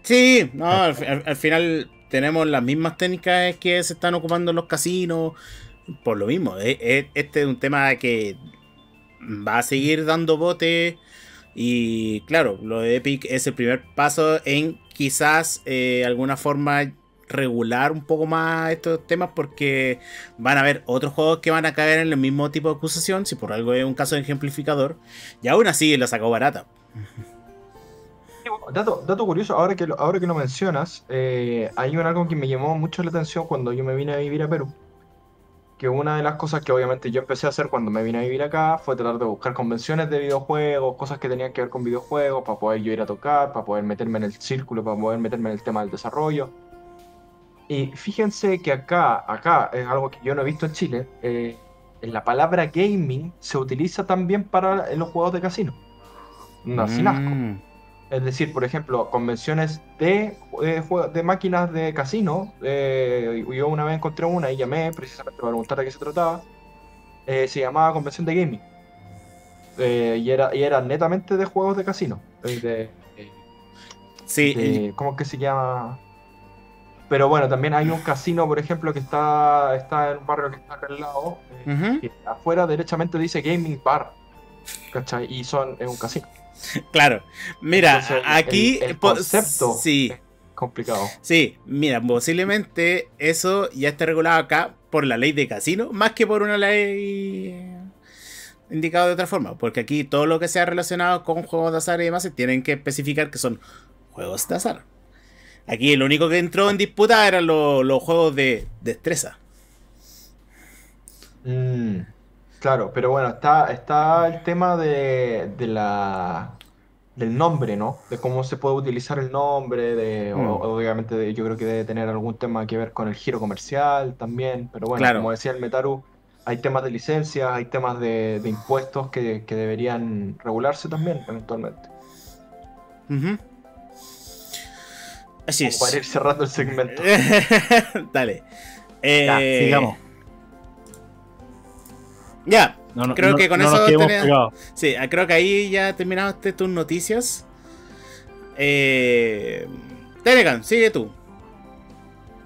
Sí, no, al, al, al final tenemos las mismas técnicas que se están ocupando en los casinos. Por lo mismo, este es un tema que va a seguir dando bote. Y claro, lo de Epic es el primer paso en quizás eh, alguna forma... regular un poco más estos temas, porque van a haber otros juegos que van a caer en el mismo tipo de acusación, si por algo es un caso de ejemplificador, y aún así la sacó barata. Dato, dato curioso, ahora que lo, ahora que lo mencionas, eh, hay un algo que me llamó mucho la atención cuando yo me vine a vivir a Perú, que una de las cosas que obviamente yo empecé a hacer cuando me vine a vivir acá fue tratar de buscar convenciones de videojuegos, cosas que tenían que ver con videojuegos, para poder yo ir a tocar, para poder meterme en el círculo, para poder meterme en el tema del desarrollo. Y fíjense que acá, acá es algo que yo no he visto en Chile, eh, la palabra gaming se utiliza también para los juegos de casino. No, mm. sin asco. Es decir, por ejemplo, convenciones de, de, de máquinas de casino. Eh, yo una vez encontré una y llamé precisamente para preguntar de qué se trataba. Eh, se llamaba convención de gaming. Eh, y, era, y era netamente de juegos de casino. De, de, sí. De, ¿cómo que se llama...? Pero bueno, también hay un casino, por ejemplo, que está, está en un barrio que está acá al lado, eh, uh-huh. que afuera derechamente dice Gaming Bar. ¿Cachai? Y son, es un casino. Claro. Mira, entonces, aquí... El, el concepto sí. es complicado. Sí, mira, posiblemente eso ya está regulado acá por la ley de casino, más que por una ley indicada de otra forma. Porque aquí todo lo que sea relacionado con juegos de azar y demás se tienen que especificar que son juegos de azar. Aquí lo único que entró en disputa eran lo, los juegos de destreza. Mm, claro, pero bueno, está, está el tema de, de la, del nombre, ¿no? De cómo se puede utilizar el nombre, de, mm. obviamente de, yo creo que debe tener algún tema que ver con el giro comercial también, pero bueno, claro. como decía el Metaru, hay temas de licencias, hay temas de, de impuestos que, que deberían regularse también eventualmente. Uh-huh. Así es. Para ir cerrando el segmento. Dale. Eh, ya, sigamos. Ya. No, no, creo no, que con no eso tenés... Sí, creo que ahí ya terminaste tus noticias. Eh... Telegram, sigue tú.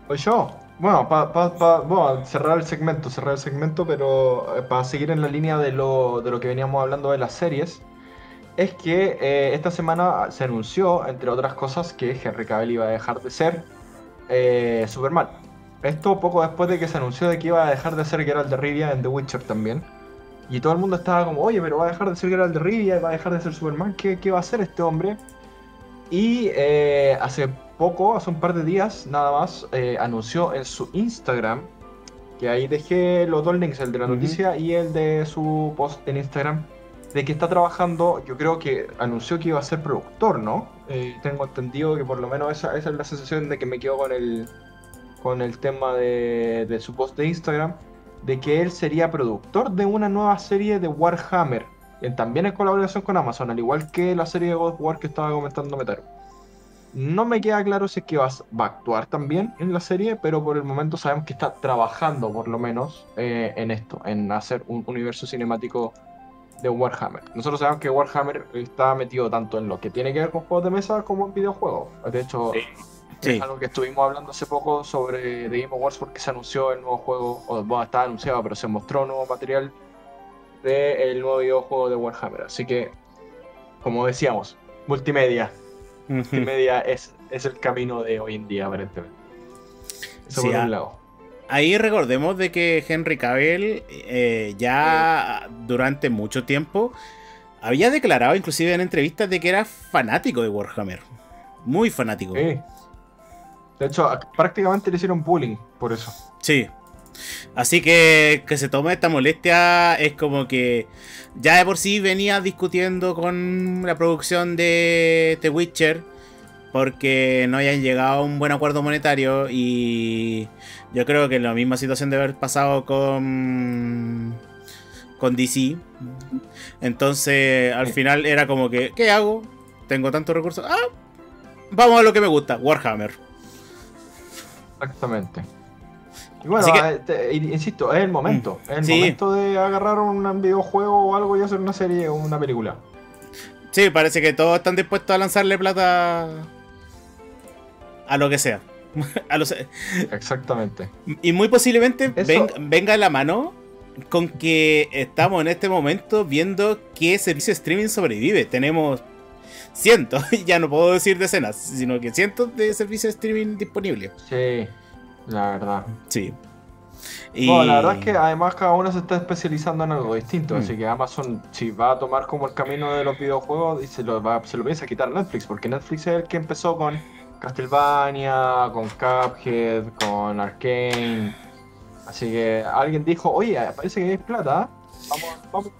Pues yo. Bueno, para pa, pa, bueno, cerrar el segmento, cerrar el segmento, pero para seguir en la línea de lo, de lo que veníamos hablando de las series. Es que eh, esta semana se anunció, entre otras cosas, que Henry Cavill iba a dejar de ser eh, Superman. Esto poco después de que se anunció de que iba a dejar de ser Geralt de Rivia en The Witcher también. Y todo el mundo estaba como, oye, pero va a dejar de ser Geralt de Rivia, va a dejar de ser Superman, ¿qué, qué va a hacer este hombre? Y eh, hace poco, hace un par de días nada más, eh, anunció en su Instagram, que ahí dejé los dos links, el de la noticia uh-huh. y el de su post en Instagram, de que está trabajando, yo creo que anunció que iba a ser productor, ¿no? Eh, tengo entendido que por lo menos esa, esa es la sensación de que me quedo con el, con el tema de, de su post de Instagram, de que él sería productor de una nueva serie de Warhammer, eh, también en colaboración con Amazon, al igual que la serie de God of War que estaba comentando Metaru. No me queda claro si es que va a actuar también en la serie, pero por el momento sabemos que está trabajando por lo menos eh, en esto, en hacer un universo cinemático de Warhammer. Nosotros sabemos que Warhammer está metido tanto en lo que tiene que ver con juegos de mesa como en videojuegos. De hecho, sí. Sí. es algo que estuvimos hablando hace poco sobre The Game Awards, porque se anunció el nuevo juego, o bueno, estaba anunciado, pero se mostró nuevo material del nuevo videojuego de Warhammer. Así que, como decíamos, multimedia. Uh-huh. Multimedia es, es el camino de hoy en día, aparentemente. Eso sí, por un lado. Ahí recordemos de que Henry Cavill eh, ya durante mucho tiempo había declarado, inclusive en entrevistas, de que era fanático de Warhammer. Muy fanático. Sí. De hecho, prácticamente le hicieron bullying por eso. Sí. Así que que se tome esta molestia es como que ya de por sí venía discutiendo con la producción de The Witcher porque no hayan llegado a un buen acuerdo monetario, y yo creo que la misma situación de haber pasado con con D C. Entonces al final era como que, ¿qué hago? Tengo tantos recursos, ah, vamos a lo que me gusta, Warhammer. Exactamente. Y bueno, que, te, insisto, es el momento, es el sí. momento de agarrar un videojuego o algo y hacer una serie o una película. Sí, parece que todos están dispuestos a lanzarle plata a lo que sea. A los... Exactamente. Y muy posiblemente Eso... venga, venga la mano con que estamos en este momento viendo qué servicio de streaming sobrevive. Tenemos cientos, ya no puedo decir decenas, sino que cientos de servicios de streaming disponibles. Sí, la verdad. Sí. Y... Bueno, la verdad es que además cada uno se está especializando en algo distinto, mm. así que Amazon, si va a tomar como el camino de los videojuegos, y se lo, va, se lo piensa quitar Netflix, porque Netflix es el que empezó con Castlevania, con Cuphead, con Arcane. Así que alguien dijo, oye, parece que hay plata, vamos, vamos.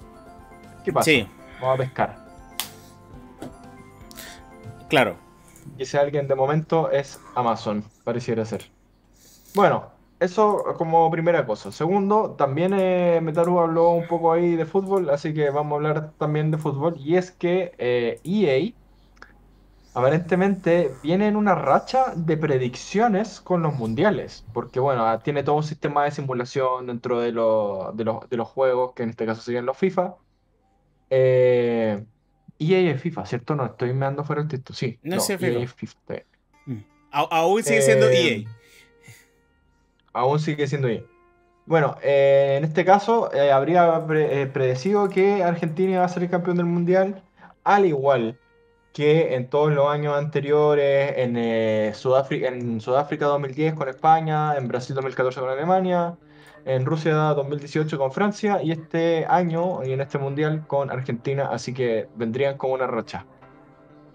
¿Qué pasa? Sí. Vamos a pescar. Claro. Y ese alguien de momento es Amazon, pareciera ser. Bueno, eso como primera cosa. Segundo, también eh, Metaru habló un poco ahí de fútbol, así que vamos a hablar también de fútbol. Y es que eh, E A aparentemente viene en una racha de predicciones con los mundiales, porque bueno, tiene todo un sistema de simulación dentro de, lo, de, los, de los juegos, que en este caso serían los FIFA. Eh, E A es FIFA, ¿cierto? No, estoy meando fuera el texto, sí. No, no sé, pero... E A es FIFA. Aún sigue siendo eh, E A. Aún sigue siendo E A. Bueno, eh, en este caso eh, habría pre- eh, predecido que Argentina iba a ser el campeón del mundial, al igual que en todos los años anteriores, en, eh, Sudáfrica, en Sudáfrica dos mil diez con España, en Brasil dos mil catorce con Alemania, en Rusia dos mil dieciocho con Francia y este año y en este mundial con Argentina, así que vendrían como una racha.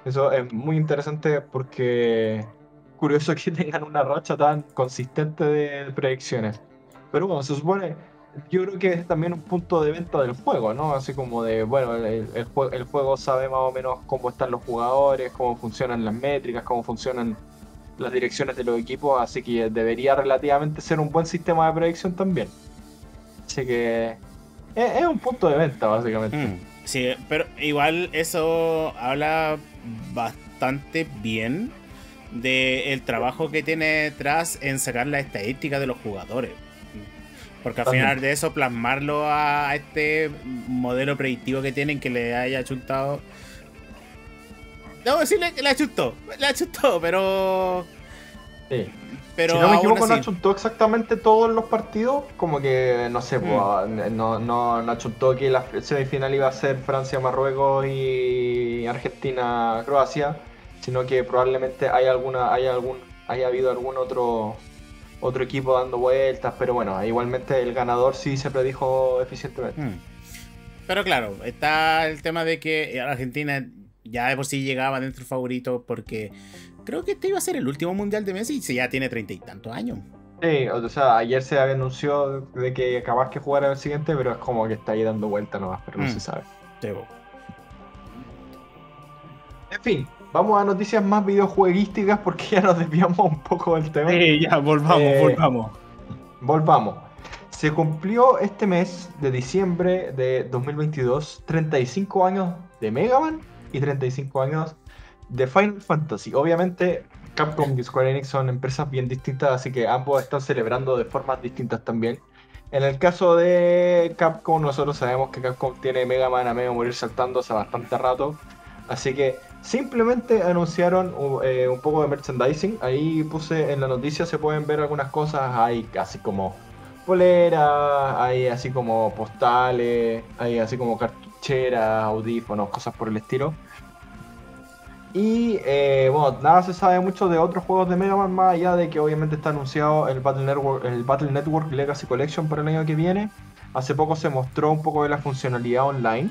Eso es muy interesante porque curioso que tengan una racha tan consistente de predicciones. Pero bueno, se supone, yo creo que es también un punto de venta del juego, ¿no? Así como de, bueno, el, el, jue- el juego sabe más o menos cómo están los jugadores, cómo funcionan las métricas, cómo funcionan las direcciones de los equipos, así que debería relativamente ser un buen sistema de predicción también. Así que es, es un punto de venta, básicamente. Mm, sí, pero igual eso habla bastante bien del trabajo que tiene detrás en sacar las estadísticas de los jugadores. Porque al también. Final de eso, plasmarlo a este modelo predictivo que tienen, que le haya chuntado. No, sí, le, le achutó, le achutó, pero... Sí. Pero si no me equivoco, así, no achutó exactamente todos los partidos, como que, no sé, mm. pues, no, no, no achutó que la semifinal iba a ser Francia-Marruecos y Argentina-Croacia, sino que probablemente haya, alguna, haya, algún, haya habido algún otro... otro equipo dando vueltas, pero bueno, igualmente el ganador sí se predijo eficientemente. Hmm. Pero claro, está el tema de que Argentina ya de por sí llegaba dentro del favorito, porque creo que este iba a ser el último mundial de Messi, si ya tiene treinta y tantos años. Sí, o sea, ayer se anunció de que capaz que jugara el siguiente, pero es como que está ahí dando vueltas nomás, pero hmm. no se sabe. Debo. En fin. Vamos a noticias más videojueguísticas porque ya nos desviamos un poco del tema. Sí, ya, volvamos, eh, volvamos. Volvamos. Se cumplió este mes de diciembre de dos mil veintidós treinta y cinco años de Mega Man y treinta y cinco años de Final Fantasy. Obviamente, Capcom y Square Enix son empresas bien distintas, así que ambos están celebrando de formas distintas también. En el caso de Capcom, nosotros sabemos que Capcom tiene Mega Man a medio morir saltando hace bastante rato. Así que simplemente anunciaron eh, un poco de merchandising. Ahí puse en la noticia, se pueden ver algunas cosas. Hay así como poleras, hay así como postales, hay así como cartucheras, audífonos, cosas por el estilo. Y eh, bueno, nada se sabe mucho de otros juegos de Mega Man, más allá de que obviamente está anunciado el Battle Network, el Battle Network Legacy Collection para el año que viene. Hace poco se mostró un poco de la funcionalidad online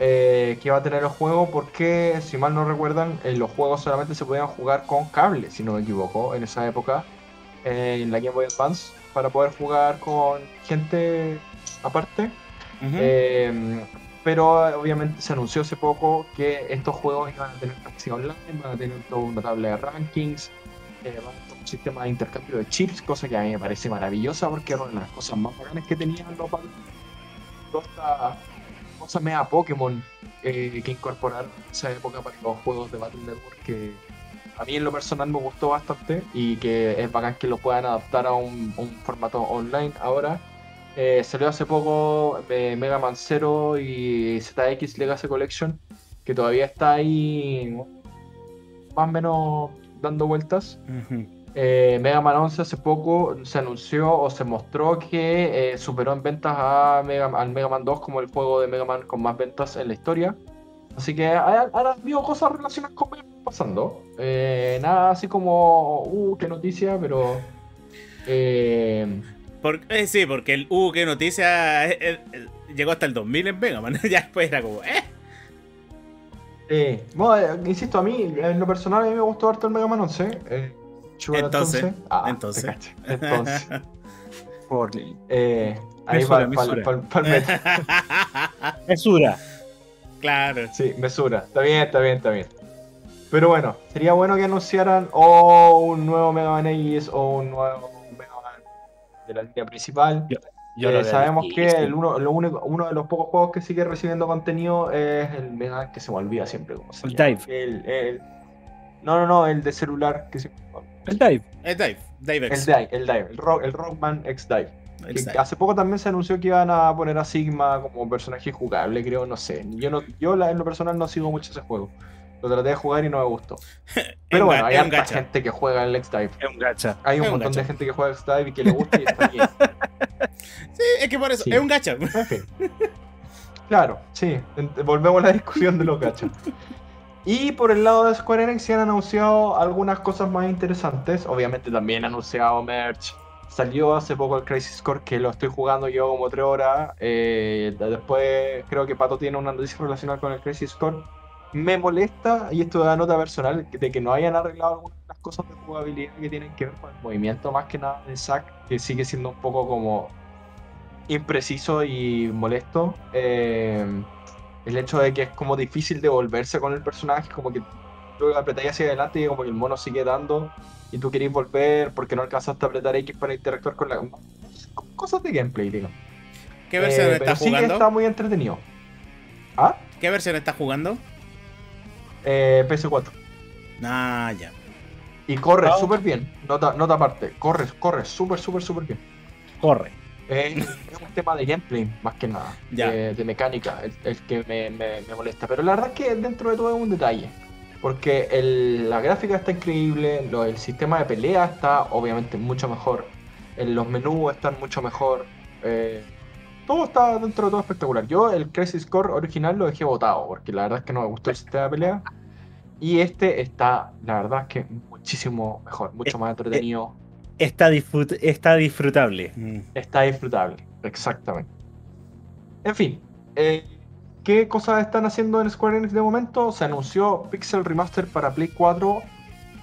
Eh, que va a tener el juego, porque si mal no recuerdan, eh, los juegos solamente se podían jugar con cable, si no me equivoco, en esa época, eh, en la Game Boy Advance, para poder jugar con gente aparte. Uh-huh. eh, pero obviamente se anunció hace poco que estos juegos iban a tener acción online, van a tener toda una tabla de rankings, eh, van a tener un sistema de intercambio de chips, cosa que a mí me parece maravillosa porque era una de las cosas más bacanas que tenían los padres. Cosas mega Pokémon eh, que incorporar en esa época para los juegos de Battle Network, que a mí en lo personal me gustó bastante y que es bacán que lo puedan adaptar a un, un formato online ahora. Eh, salió hace poco eh, Mega Man Zero y Z X Legacy Collection, que todavía está ahí más o menos dando vueltas. Uh-huh. Eh, Mega Man once hace poco se anunció o se mostró que eh, superó en ventas a Mega, al Mega Man dos como el juego de Mega Man con más ventas en la historia. Así que ahora vio cosas relacionadas con Mega Man pasando. Eh, nada así como, uh, qué noticia, pero... Eh... Por, eh, sí, porque el uh, qué noticia eh, eh, llegó hasta el dos mil en Mega Man. Ya después era como, eh. eh bueno, eh, insisto, a mí, en lo personal, a mí me gustó harto el Mega Man once. Eh. Entonces, entonces, ah, entonces, entonces, por eh, ahí va el mesura, claro, sí, mesura, está bien, está bien, está bien. Pero bueno, sería bueno que anunciaran o un nuevo Mega Man X o un nuevo Mega Man de la línea principal. Yo, yo eh, sabemos que el uno, lo único, uno de los pocos juegos que sigue recibiendo contenido es el Mega Man que se me olvida siempre, como se llama. El, el No, no, no, el de celular que se... El Dive. El Dive. Dive X. El Dive, el Dive. El, rock, el Rockman X Dive. Dive. Hace poco también se anunció que iban a poner a Sigma como personaje jugable, creo, no sé. Yo, no, yo la, en lo personal no sigo mucho ese juego. Lo traté de jugar y no me gustó. Pero bueno, hay mucha gente que juega el X Dive. Es un gacha. Hay un, un montón gacha. de gente que juega X Dive y que le gusta y está bien. Sí, es que por eso, sí. Es un gacha. Okay. Claro, sí, volvemos a la discusión de los gachas. Y por el lado de Square Enix se han anunciado algunas cosas más interesantes. Obviamente también han anunciado merch. Salió hace poco el Crisis Core, que lo estoy jugando, llevo como tres horas. Eh, después creo que Pato tiene una noticia relacionada con el Crisis Core. Me molesta, y esto da nota personal, de que no hayan arreglado algunas de las cosas de jugabilidad que tienen que ver con el movimiento, más que nada de Zack, que sigue siendo un poco como impreciso y molesto. Eh, el hecho de que es como difícil de volverse con el personaje, como que tú apretáis hacia adelante y como que el mono sigue dando y tú querés volver porque no alcanzaste a apretar X para interactuar con la... Cosas de gameplay, digo. ¿Qué versión eh, estás jugando? Sí, que está muy entretenido. ¿Ah? ¿Qué versión estás jugando? Eh, P S cuatro. Ah, ya. Y corre oh. súper bien. Nota, nota aparte. Corre, corre súper, súper, súper bien. Corre. Eh, es un tema de gameplay, más que nada, de, de mecánica, el, el que me, me, me molesta. Pero la verdad es que dentro de todo es un detalle, porque el, la gráfica está increíble, lo, el sistema de pelea está obviamente mucho mejor, el, los menús están mucho mejor, eh, todo está dentro de todo espectacular. Yo el Crisis Core original lo dejé botado, porque la verdad es que no me gustó el sistema de pelea, y este está, la verdad es que muchísimo mejor, mucho más entretenido. Está, disfrut está disfrutable. Está disfrutable, exactamente. En fin, eh, ¿qué cosas están haciendo en Square Enix de momento? Se anunció Pixel Remaster para Play cuatro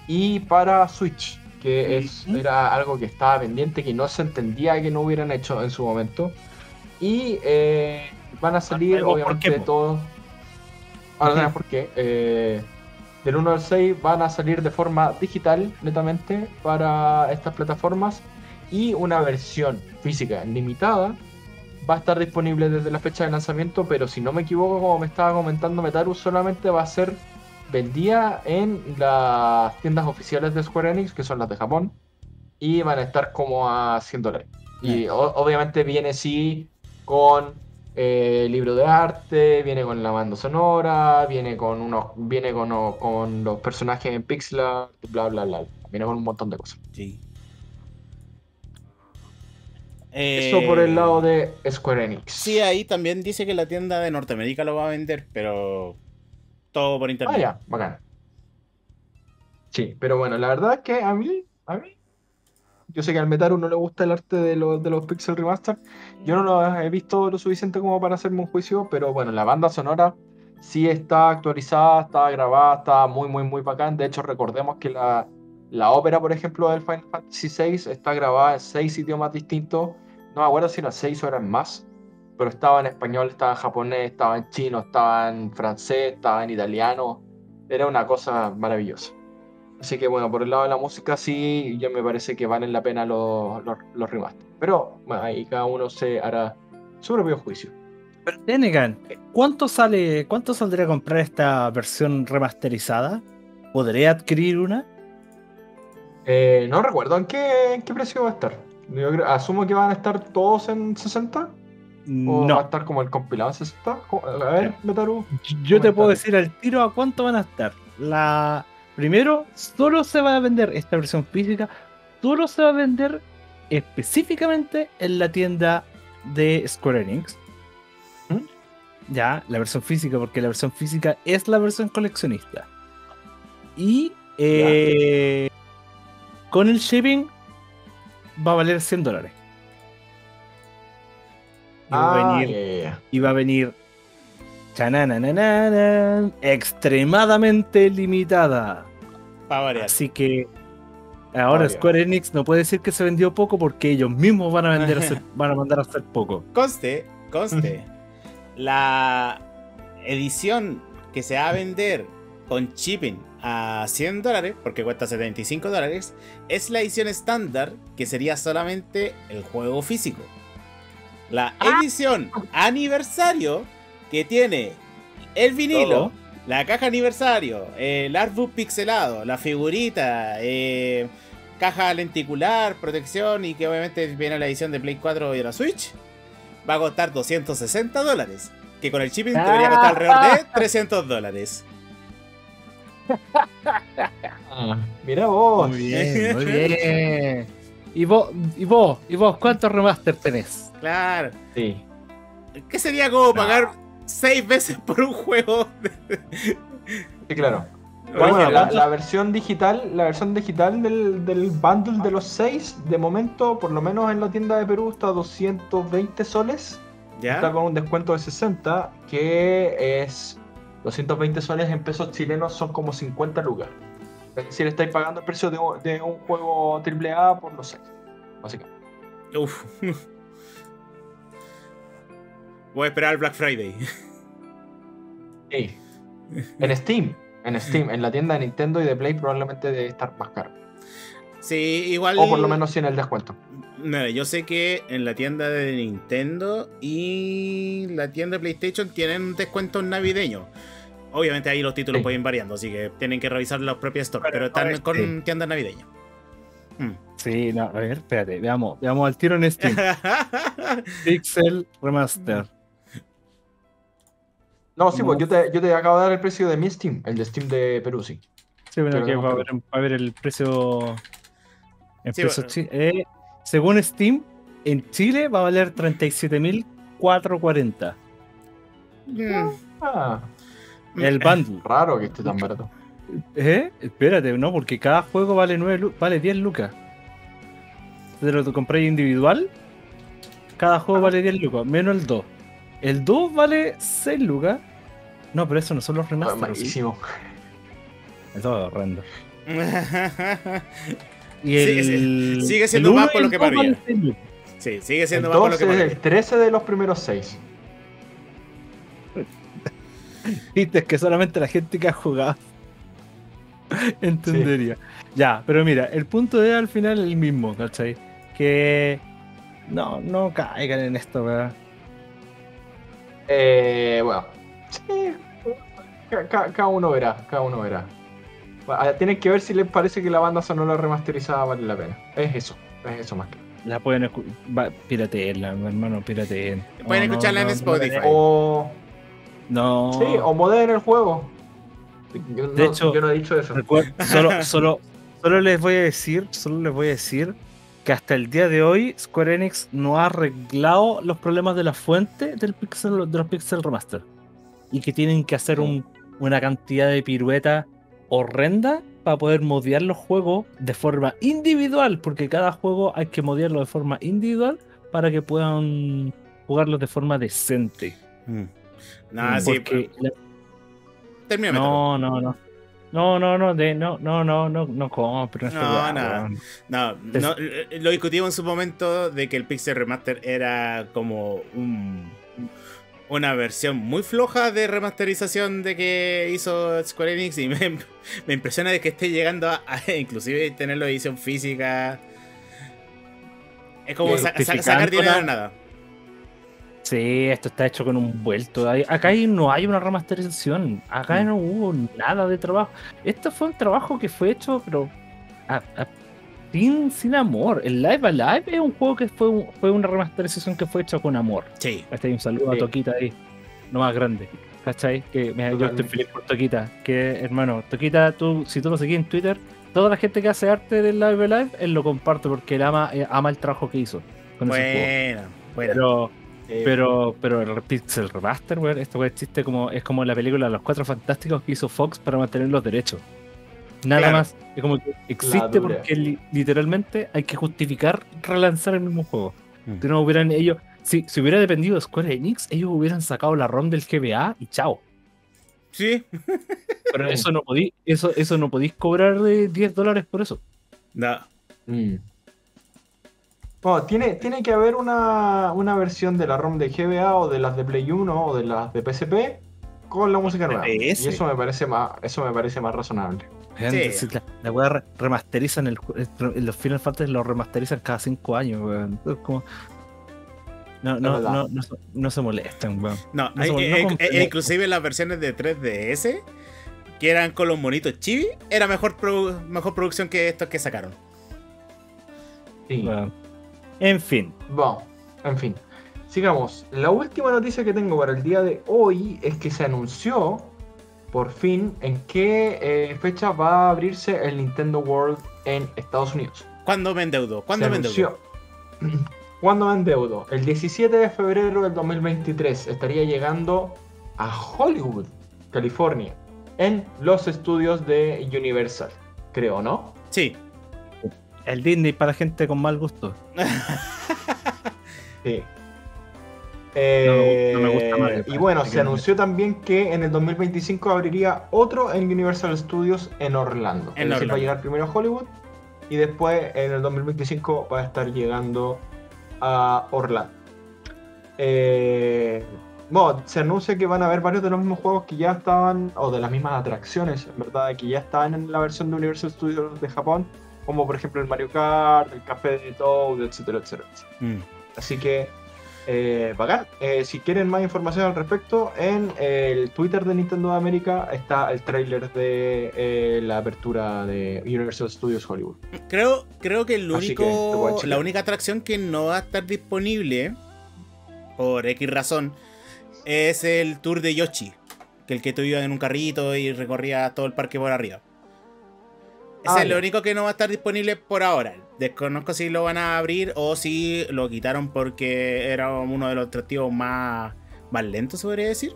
y para Switch, que es, era algo que estaba pendiente, que no se entendía que no hubieran hecho en su momento. Y eh, van a salir, obviamente, de todos... Ahora sabes por qué. Eh, Del uno al seis van a salir de forma digital, netamente, para estas plataformas. Y una versión física limitada va a estar disponible desde la fecha de lanzamiento, pero si no me equivoco, como me estaba comentando Metaru, solamente va a ser vendida en las tiendas oficiales de Square Enix, que son las de Japón, y van a estar como a cien dólares. Y o- obviamente viene sí con... Eh, libro de arte, viene con la banda sonora, viene con unos, viene con, con los personajes en pixel, bla bla bla, viene con un montón de cosas. Sí. Eso eh... por el lado de Square Enix. Sí, ahí también dice que la tienda de Norteamérica lo va a vender, pero todo por internet. Ah, ya, bacán. Sí, pero bueno, la verdad es que a mí, a mí. Yo sé que al Metaru no le gusta el arte de los, de los Pixel Remaster. Yo no lo he visto lo suficiente como para hacerme un juicio, pero bueno, la banda sonora sí está actualizada, está grabada, está muy, muy, muy bacán. De hecho, recordemos que la, la ópera, por ejemplo, del Final Fantasy seis está grabada en seis idiomas distintos. No me acuerdo si eran seis o eran más, pero estaba en español, estaba en japonés, estaba en chino, estaba en francés, estaba en italiano. Era una cosa maravillosa. Así que bueno, por el lado de la música sí, ya me parece que valen la pena los, los, los remasters. Pero bueno, ahí cada uno se hará su propio juicio. Pero Tenegan, ¿cuánto sale, cuánto saldría a comprar esta versión remasterizada? ¿Podré adquirir una? Eh, no recuerdo en qué, en qué precio va a estar. Yo creo, asumo que van a estar todos en sesenta. ¿O no va a estar como el compilado en sesenta? A ver, Metaru. Yo te puedo decir al tiro a cuánto van a estar. La... Primero, solo se va a vender esta versión física, solo se va a vender específicamente en la tienda de Square Enix. ¿Mm? Ya, la versión física, porque la versión física es la versión coleccionista. Y eh, con el shipping va a valer cien dólares. Y va a venir, ah, yeah. y va a venir Chananana, extremadamente limitada. Para variar. Así que ahora Square Enix no puede decir que se vendió poco, porque ellos mismos van a vender a ser, van a mandar a hacer poco. Conste, conste. La edición que se va a vender con shipping a cien dólares, porque cuesta setenta y cinco dólares, es la edición estándar, que sería solamente el juego físico. La edición ah. aniversario, que tiene el vinilo, ¿todo? La caja aniversario, el artbook pixelado, la figurita, eh, caja lenticular, protección, y que obviamente viene la edición de Play cuatro y la Switch, va a costar doscientos sesenta dólares, que con el shipping ah, debería costar alrededor de trescientos dólares. Ah, mira vos. Muy bien, muy bien. ¿Y vos, y vos, y vos cuántos remaster tenés? Claro. Sí. ¿Qué sería como pagar seis veces por un juego? Sí, claro. Bueno, bueno, la, la versión digital, la versión digital del, del bundle de los seis, de momento, por lo menos en la tienda de Perú, está a doscientos veinte soles. ¿Ya? Está con un descuento de sesenta, que es doscientos veinte soles en pesos chilenos, son como cincuenta lucas. Es decir, estáis pagando el precio de, de un juego triple A por los seis, básicamente. Uf. Voy a esperar el Black Friday. Sí. En Steam. En Steam, en la tienda de Nintendo y de Play probablemente debe estar más caro. Sí, igual... O por lo menos sin el descuento. No, yo sé que en la tienda de Nintendo y la tienda de PlayStation tienen descuentos navideños. Obviamente ahí los títulos sí. pueden ir variando, así que tienen que revisar los propios stores, pero, pero están ver, con sí. tiendas navideñas. Hmm. Sí, no, a ver, espérate, veamos, veamos al tiro en Steam. Pixel Remaster. No, sí, no. Pues yo te, yo te acabo de dar el precio de mi Steam, el de Steam de Perú, sí. Sí, bueno, que va a, ver, va a ver el precio... El sí, precio bueno. eh, según Steam, en Chile va a valer treinta y siete mil cuatrocientos cuarenta. Mm. Ah. El bundle. Es raro que esté tan barato. ¿Eh? Espérate, no, porque cada juego vale, nueve, vale diez lucas. Te lo compré individual, cada juego ah. vale diez lucas, menos el dos. El dos vale seis lucas. No, pero eso no son los remasters. Ah, malísimo. ¿Sí? El dos es horrendo. Y el, sí, sí, sigue siendo el más por lo que paría. Vale sí, sigue siendo el más por lo que paría. El trece de los primeros seis. Viste, es que solamente la gente que ha jugado entendería. Sí. Ya, pero mira, el punto es al final el mismo, ¿cachai? Que no, no caigan en esto, ¿verdad? Eh, bueno, sí, cada, cada uno verá, cada uno verá. Bueno, tienen que ver si les parece que la banda sonora remasterizada vale la pena. Es eso, es eso más que. La pueden escuchar, piratearla, hermano, pirateen. Pueden oh, escucharla no, en Spotify. O... No. Sí, o moderen el juego. Yo, de no, hecho, yo no he dicho eso. Solo, solo, solo les voy a decir, solo les voy a decir que hasta el día de hoy Square Enix no ha arreglado los problemas de la fuente del pixel, de los Pixel Remaster, y que tienen que hacer un, una cantidad de piruetas horrenda para poder modear los juegos de forma individual, porque cada juego hay que modearlo de forma individual para que puedan jugarlos de forma decente. Mm. Nah, sí, pero... la... Termíname, no, no, no. No, no, no, de, no, no, no, no, no compro. No, no, nada. No, no, lo discutimos en su momento de que el Pixel Remaster era como un, una versión muy floja de remasterización de que hizo Square Enix, y me, me impresiona de que esté llegando a, a inclusive tener la edición física. Es como sa sa sacar dinero de nada. Sí, esto está hecho con un vuelto. Acá no hay una remasterización. Acá no hubo nada de trabajo. Esto fue un trabajo que fue hecho, pero a, a, sin, sin amor. El Live Alive es un juego que fue, un, fue una remasterización que fue hecha con amor. Sí. Hasta ahí un saludo sí. a Toquita ahí, no más grande. ¿Cachai? Que, mira, yo estoy feliz por Toquita. Que, hermano, Toquita, tú, si tú lo seguís en Twitter, toda la gente que hace arte del Live Alive, él lo comparte porque él ama, ama el trabajo que hizo con bueno, ese juego. Bueno. Pero, Pero, pero el Pixel Remaster, weón, esto weón, existe como, es como la película de los Cuatro Fantásticos que hizo Fox para mantener los derechos. Nada claro. más. Es como que existe porque li, literalmente hay que justificar relanzar el mismo juego. Mm. Si no hubieran ellos, si, si hubiera dependido de Square Enix, ellos hubieran sacado la ROM del G B A y chao. Sí. Pero eso no podís, eso, eso no podís cobrar de diez dólares por eso. No. Mm. Bueno, tiene, tiene que haber una, una versión de la ROM de G B A o de las de Play uno o de las de P S P con la música nueva. Y eso me parece más, eso me parece más razonable. Sí. Sí, la, la weá remasterizan el, el, los Final Fantasy los remasterizan cada cinco años, weón. Como... No, no, no, no, no, no se molestan, weón. No, no hay, mol... eh, no eh, inclusive las versiones de tres D S, que eran con los monitos chibi, era mejor, produ mejor producción que estos que sacaron. Sí. Bueno. En fin. Bueno, en fin. Sigamos. La última noticia que tengo para el día de hoy es que se anunció, por fin, en qué eh, fecha va a abrirse el Nintendo World en Estados Unidos. ¿Cuándo me endeudo? ¿Cuándo me endeudo? ¿Cuándo me endeudo? El diecisiete de febrero del dos mil veintitrés estaría llegando a Hollywood, California, en los estudios de Universal, creo, ¿no? Sí. El Disney para gente con mal gusto. Sí. Eh, no, no me gusta mal, y bueno, se anunció también que en el dos mil veinticinco abriría otro en Universal Studios en Orlando. En es Orlando. Decir, va a llegar primero a Hollywood y después en el dos mil veinticinco va a estar llegando a Orlando. Eh, bueno, se anuncia que van a haber varios de los mismos juegos que ya estaban, o de las mismas atracciones, en verdad, que ya estaban en la versión de Universal Studios de Japón, como por ejemplo el Mario Kart, el Café de Toad, etcétera, etcétera. Mm. Así que Eh, bacán. Eh, si quieren más información al respecto, en el Twitter de Nintendo de América está el tráiler de eh, la apertura de Universal Studios Hollywood. Creo, creo que, el único, que la única atracción que no va a estar disponible por X razón es el tour de Yoshi, que el que tú ibas en un carrito y recorrías todo el parque por arriba. Ese ah, es lo único que no va a estar disponible por ahora. Desconozco si lo van a abrir o si lo quitaron porque era uno de los atractivos más, más lentos, se podría decir.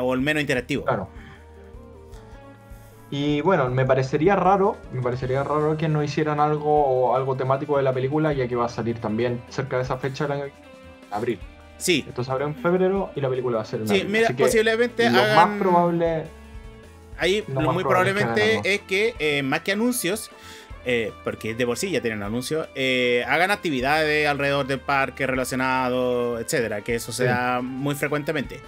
O el menos interactivo. Claro. Y bueno, me parecería raro, me parecería raro que no hicieran algo, algo temático de la película, ya que va a salir también cerca de esa fecha, en abril. Sí. Esto se abre en febrero y la película va a ser en abril. Sí, mira, posiblemente lo hagan... más probable... Ahí no, lo muy probablemente que es que eh, más que anuncios, eh, porque de por sí ya tienen anuncios, eh, hagan actividades alrededor del parque relacionado, etcétera, que eso se da sí. muy frecuentemente.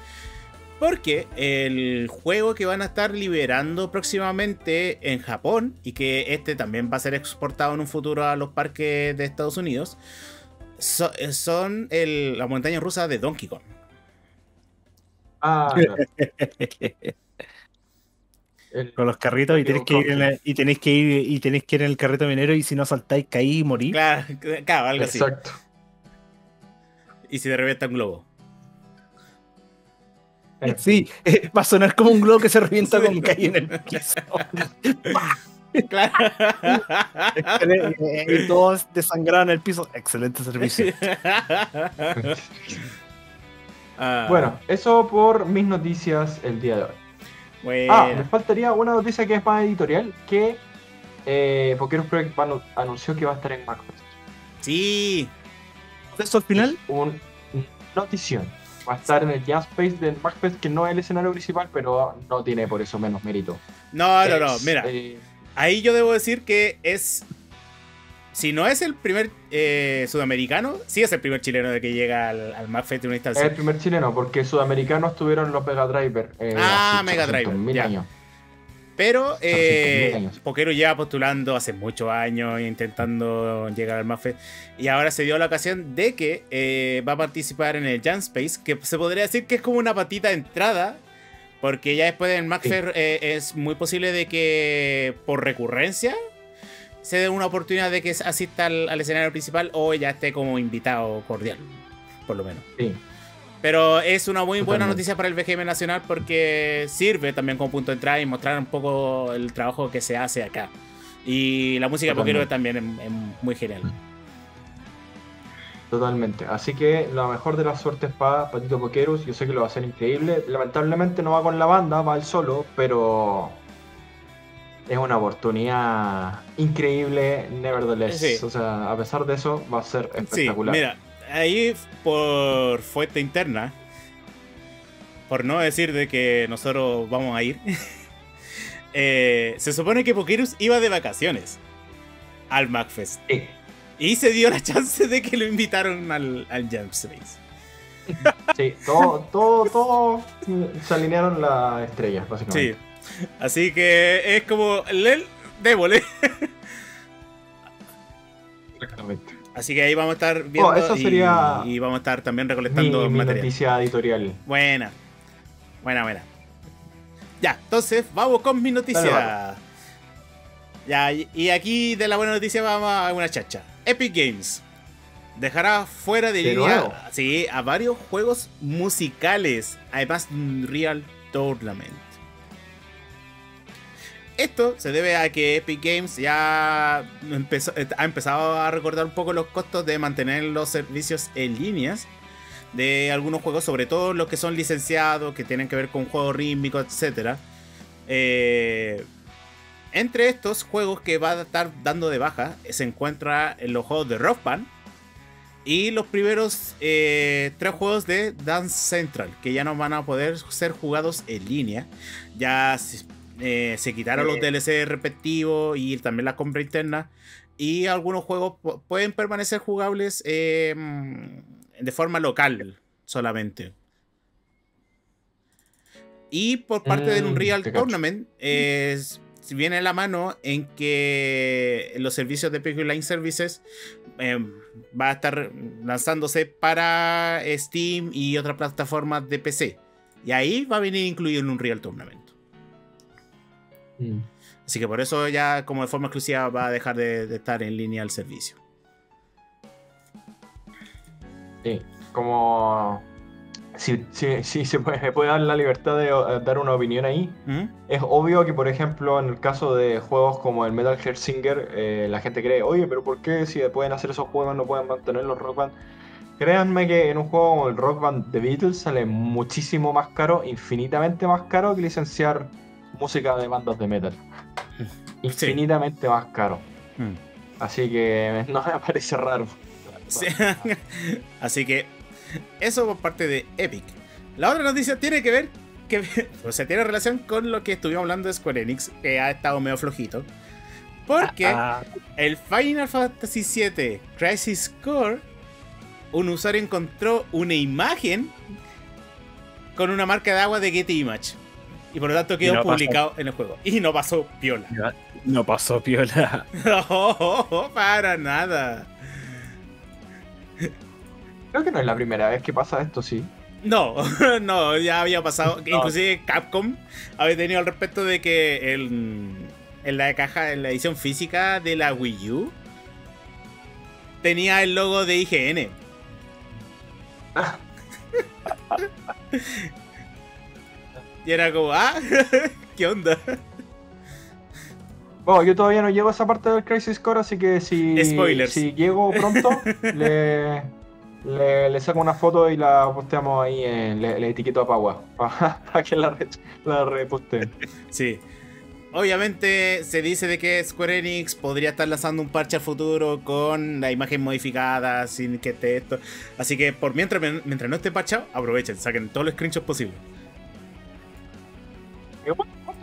Porque el juego que van a estar liberando próximamente en Japón, y que este también va a ser exportado en un futuro a los parques de Estados Unidos, so, son el, las montañas rusas de Donkey Kong. Ah, no. El, con los carritos y tenés, que ir en el, y tenés que ir y tenés que ir en el carrito minero, y si no saltáis caí y morís. Claro, claro, algo así. Exacto. Y si te revienta un globo. Sí, va a sonar como un globo que se revienta con caí en el piso. Claro. Y todos desangrados en el piso. Excelente servicio. uh, bueno, eso por mis noticias el día de hoy. Bueno. Ah, me faltaría una noticia que es más editorial, que eh, Pokémon Project Band anunció que va a estar en MacFest. Sí. ¿Eso al final? Un notición. Va a estar en el Jam Space del MacFest, que no es el escenario principal, pero no tiene por eso menos mérito. No, no, es, no. Mira, eh... ahí yo debo decir que es, si no es el primer eh, sudamericano, sí es el primer chileno de que llega al, al MacFest de una instancia. Es el primer chileno, porque sudamericanos tuvieron los Mega Driver. Eh, ah, Mega Driver. Mil años. Pero eh, años. Pokero lleva postulando hace muchos años, intentando llegar al MacFest. Y ahora se dio la ocasión de que eh, va a participar en el Jam Space, que se podría decir que es como una patita de entrada. Porque ya después del MacFest sí. eh, es muy posible de que por recurrencia se dé una oportunidad de que asista al, al escenario principal, o ya esté como invitado cordial, por lo menos. Sí. Pero es una muy buena noticia para el B G M nacional, porque sirve también como punto de entrada y mostrar un poco el trabajo que se hace acá. Y la música Pokémon también es, es muy genial. Totalmente. Así que la mejor de las suertes para Patito Poqueros. Yo sé que lo va a hacer increíble. Lamentablemente no va con la banda, va él solo, pero... es una oportunidad increíble, nevertheless. Sí. O sea, a pesar de eso, va a ser espectacular. Sí, mira, ahí por fuente interna, por no decir de que nosotros vamos a ir, eh, se supone que Pokirus iba de vacaciones al MacFest. Sí. Y se dio la chance de que lo invitaron al, al Jump Space. Sí, todo, todo, todo se alinearon las estrellas, básicamente. Sí. Así que es como Lel Débole. Exactamente. Así que ahí vamos a estar viendo. Oh, eso sería y, y vamos a estar también recolectando mi, mi material. Noticia editorial. Buena. Buena, buena. Ya, entonces vamos con mi noticia. Dale, vale. Ya, y aquí de la buena noticia vamos a una chacha. Epic Games dejará fuera de línea sí, a varios juegos musicales, además Unreal Tournament. Esto se debe a que Epic Games ya empezó, ha empezado a recortar un poco los costos de mantener los servicios en líneas de algunos juegos, sobre todo los que son licenciados, que tienen que ver con juegos rítmicos, etcétera. Eh, entre estos juegos que va a estar dando de baja se encuentran los juegos de Rock Band y los primeros eh, tres juegos de Dance Central, que ya no van a poder ser jugados en línea. Ya eh, se quitaron los D L C respectivos y también la compra interna, y algunos juegos pueden permanecer jugables eh, de forma local solamente. Y por parte mm, del Unreal Tournament, eh, viene a la mano en que los servicios de Epic Online Services eh, va a estar lanzándose para Steam y otras plataformas de P C. Y ahí va a venir incluido el Unreal Tournament. Mm. Así que por eso ya como de forma exclusiva va a dejar de, de estar en línea el servicio. Sí, como... Si, si, si se puede, se puede dar la libertad de uh, dar una opinión ahí. ¿Mm? Es obvio que, por ejemplo, en el caso de juegos como el Metal Gear Singer, eh, la gente cree, oye, pero ¿por qué si pueden hacer esos juegos no pueden mantener los Rock Band? Créanme que en un juego como el Rock Band de Beatles sale muchísimo más caro, infinitamente más caro que licenciar música de bandas de metal. Sí. Infinitamente más caro. ¿Mm? Así que no me parece raro. Sí. Así que... eso por parte de Epic. La otra noticia tiene que ver que, o sea, tiene relación con lo que estuvimos hablando de Square Enix, que ha estado medio flojito, porque ah, ah. el Final Fantasy siete Crisis Core, un usuario encontró una imagen con una marca de agua de Getty Image y por lo tanto quedó no publicado pasó. en el juego y no pasó piola. No, no pasó piola. No, para nada. Creo que no es la primera vez que pasa esto, sí. No, no, ya había pasado. No. Inclusive Capcom había tenido al respecto de que el, en la caja, en la edición física de la Wii U, tenía el logo de I G N. Y era como, ah, ¿qué onda? Bueno, yo todavía no llego a esa parte del Crisis Core, así que si, Spoilers. si llego pronto, le... Le, le saco una foto y la posteamos ahí, en, le, le etiqueto a Pagua para pa que la, re, la reposte. Sí. Obviamente se dice de que Square Enix podría estar lanzando un parche al futuro con la imagen modificada, sin que esté esto. Así que por mientras, mientras no esté parchado, aprovechen, saquen todos los screenshots posibles.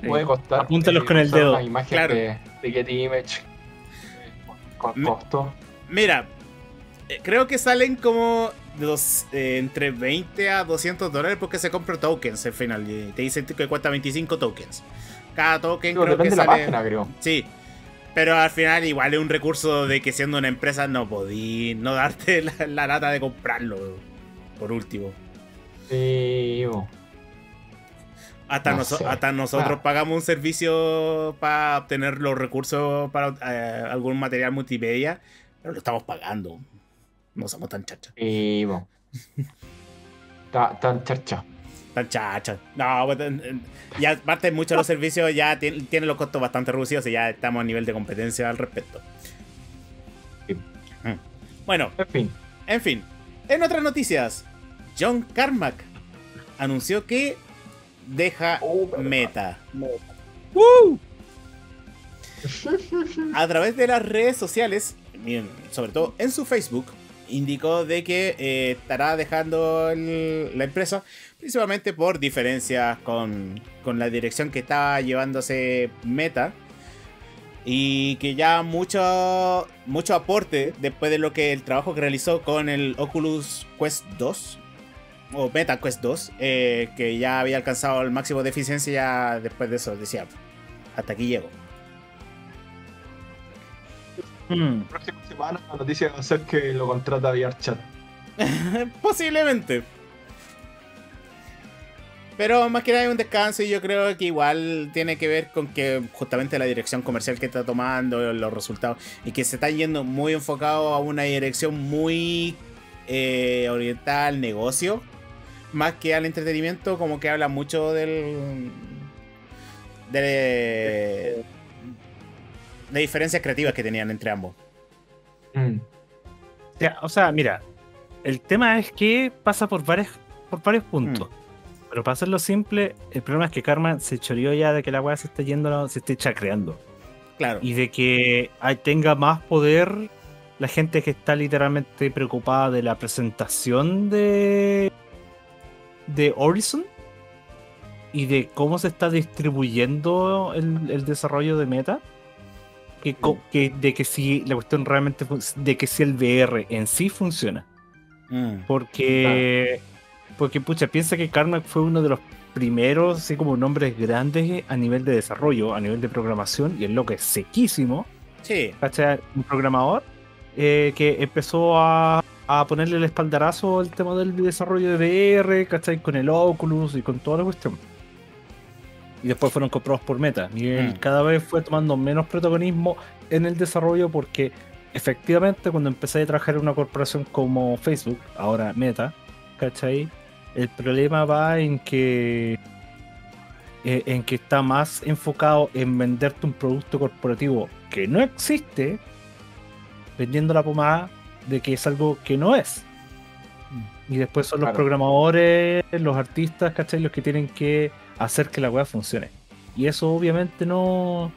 Puede costar. Apúntalos con el dedo. Claro. De, de Getty Image. Con costo. Mira. Creo que salen como dos, eh, entre veinte a doscientos dólares porque se compra tokens al final. Y te dicen que cuesta veinticinco tokens. Cada token creo, creo que sale... la página, creo. Sí, pero al final igual es un recurso de que siendo una empresa no podí no darte la, la lata de comprarlo. Por último. Sí, bo. Hasta, no noso sé. hasta nosotros ah. pagamos un servicio para obtener los recursos para eh, algún material multimedia, pero lo estamos pagando. No somos tan chacha. Y bueno. Ta, tan chacha. Tan chacha. No, ya aparte muchos de los servicios ya tienen los costos bastante reducidos y ya estamos a nivel de competencia al respecto. Sí. Bueno. En fin. En fin. En otras noticias, John Carmack anunció que deja oh, Meta. No. ¡Woo! A través de las redes sociales, miren, sobre todo en su Facebook, indicó de que eh, estará dejando el, la empresa principalmente por diferencias con, con la dirección que está llevándose Meta, y que ya mucho, mucho aporte después de lo que el trabajo que realizó con el Oculus Quest dos o Meta Quest dos, eh, que ya había alcanzado el máximo de eficiencia. Ya después de eso decía, hasta aquí llego. Hmm. La próxima semana la noticia va a ser que lo contrata VRChat. Posiblemente. Pero más que nada hay un descanso, y yo creo que igual tiene que ver con que justamente la dirección comercial que está tomando, los resultados, y que se está yendo muy enfocado a una dirección muy eh, orientada al negocio más que al entretenimiento. Como que habla mucho del de, de diferencias creativas que tenían entre ambos. Mm. O sea, mira, el tema es que pasa por varios, por varios puntos. Mm. Pero para hacerlo simple, el problema es que Karma se choreó ya de que la weá se está yendo, se esté chacreando. Claro. Y de que tenga más poder la gente que está literalmente preocupada de la presentación de de Horizon y de cómo se está distribuyendo el, el desarrollo de Meta, que, que, de que si la cuestión realmente de que si el V R en sí funciona. Mm. Porque... Ah. Porque, pucha, piensa que Karma fue uno de los primeros, así como nombres grandes a nivel de desarrollo, a nivel de programación, y el loco es sequísimo. Sí. ¿Cachai? Un programador eh, que empezó a, a ponerle el espaldarazo al tema del desarrollo de V R, ¿cachai? Con el Oculus y con toda la cuestión. Y después fueron comprados por Meta. Y él mm. cada vez fue tomando menos protagonismo en el desarrollo porque, efectivamente, cuando empecé a trabajar en una corporación como Facebook, ahora Meta, ¿cachai? El problema va en que eh, en que está más enfocado en venderte un producto corporativo que no existe, vendiendo la pomada de que es algo que no es. Y después son los claro. programadores, los artistas, ¿cachai? Los que tienen que hacer que la web funcione. Y eso obviamente no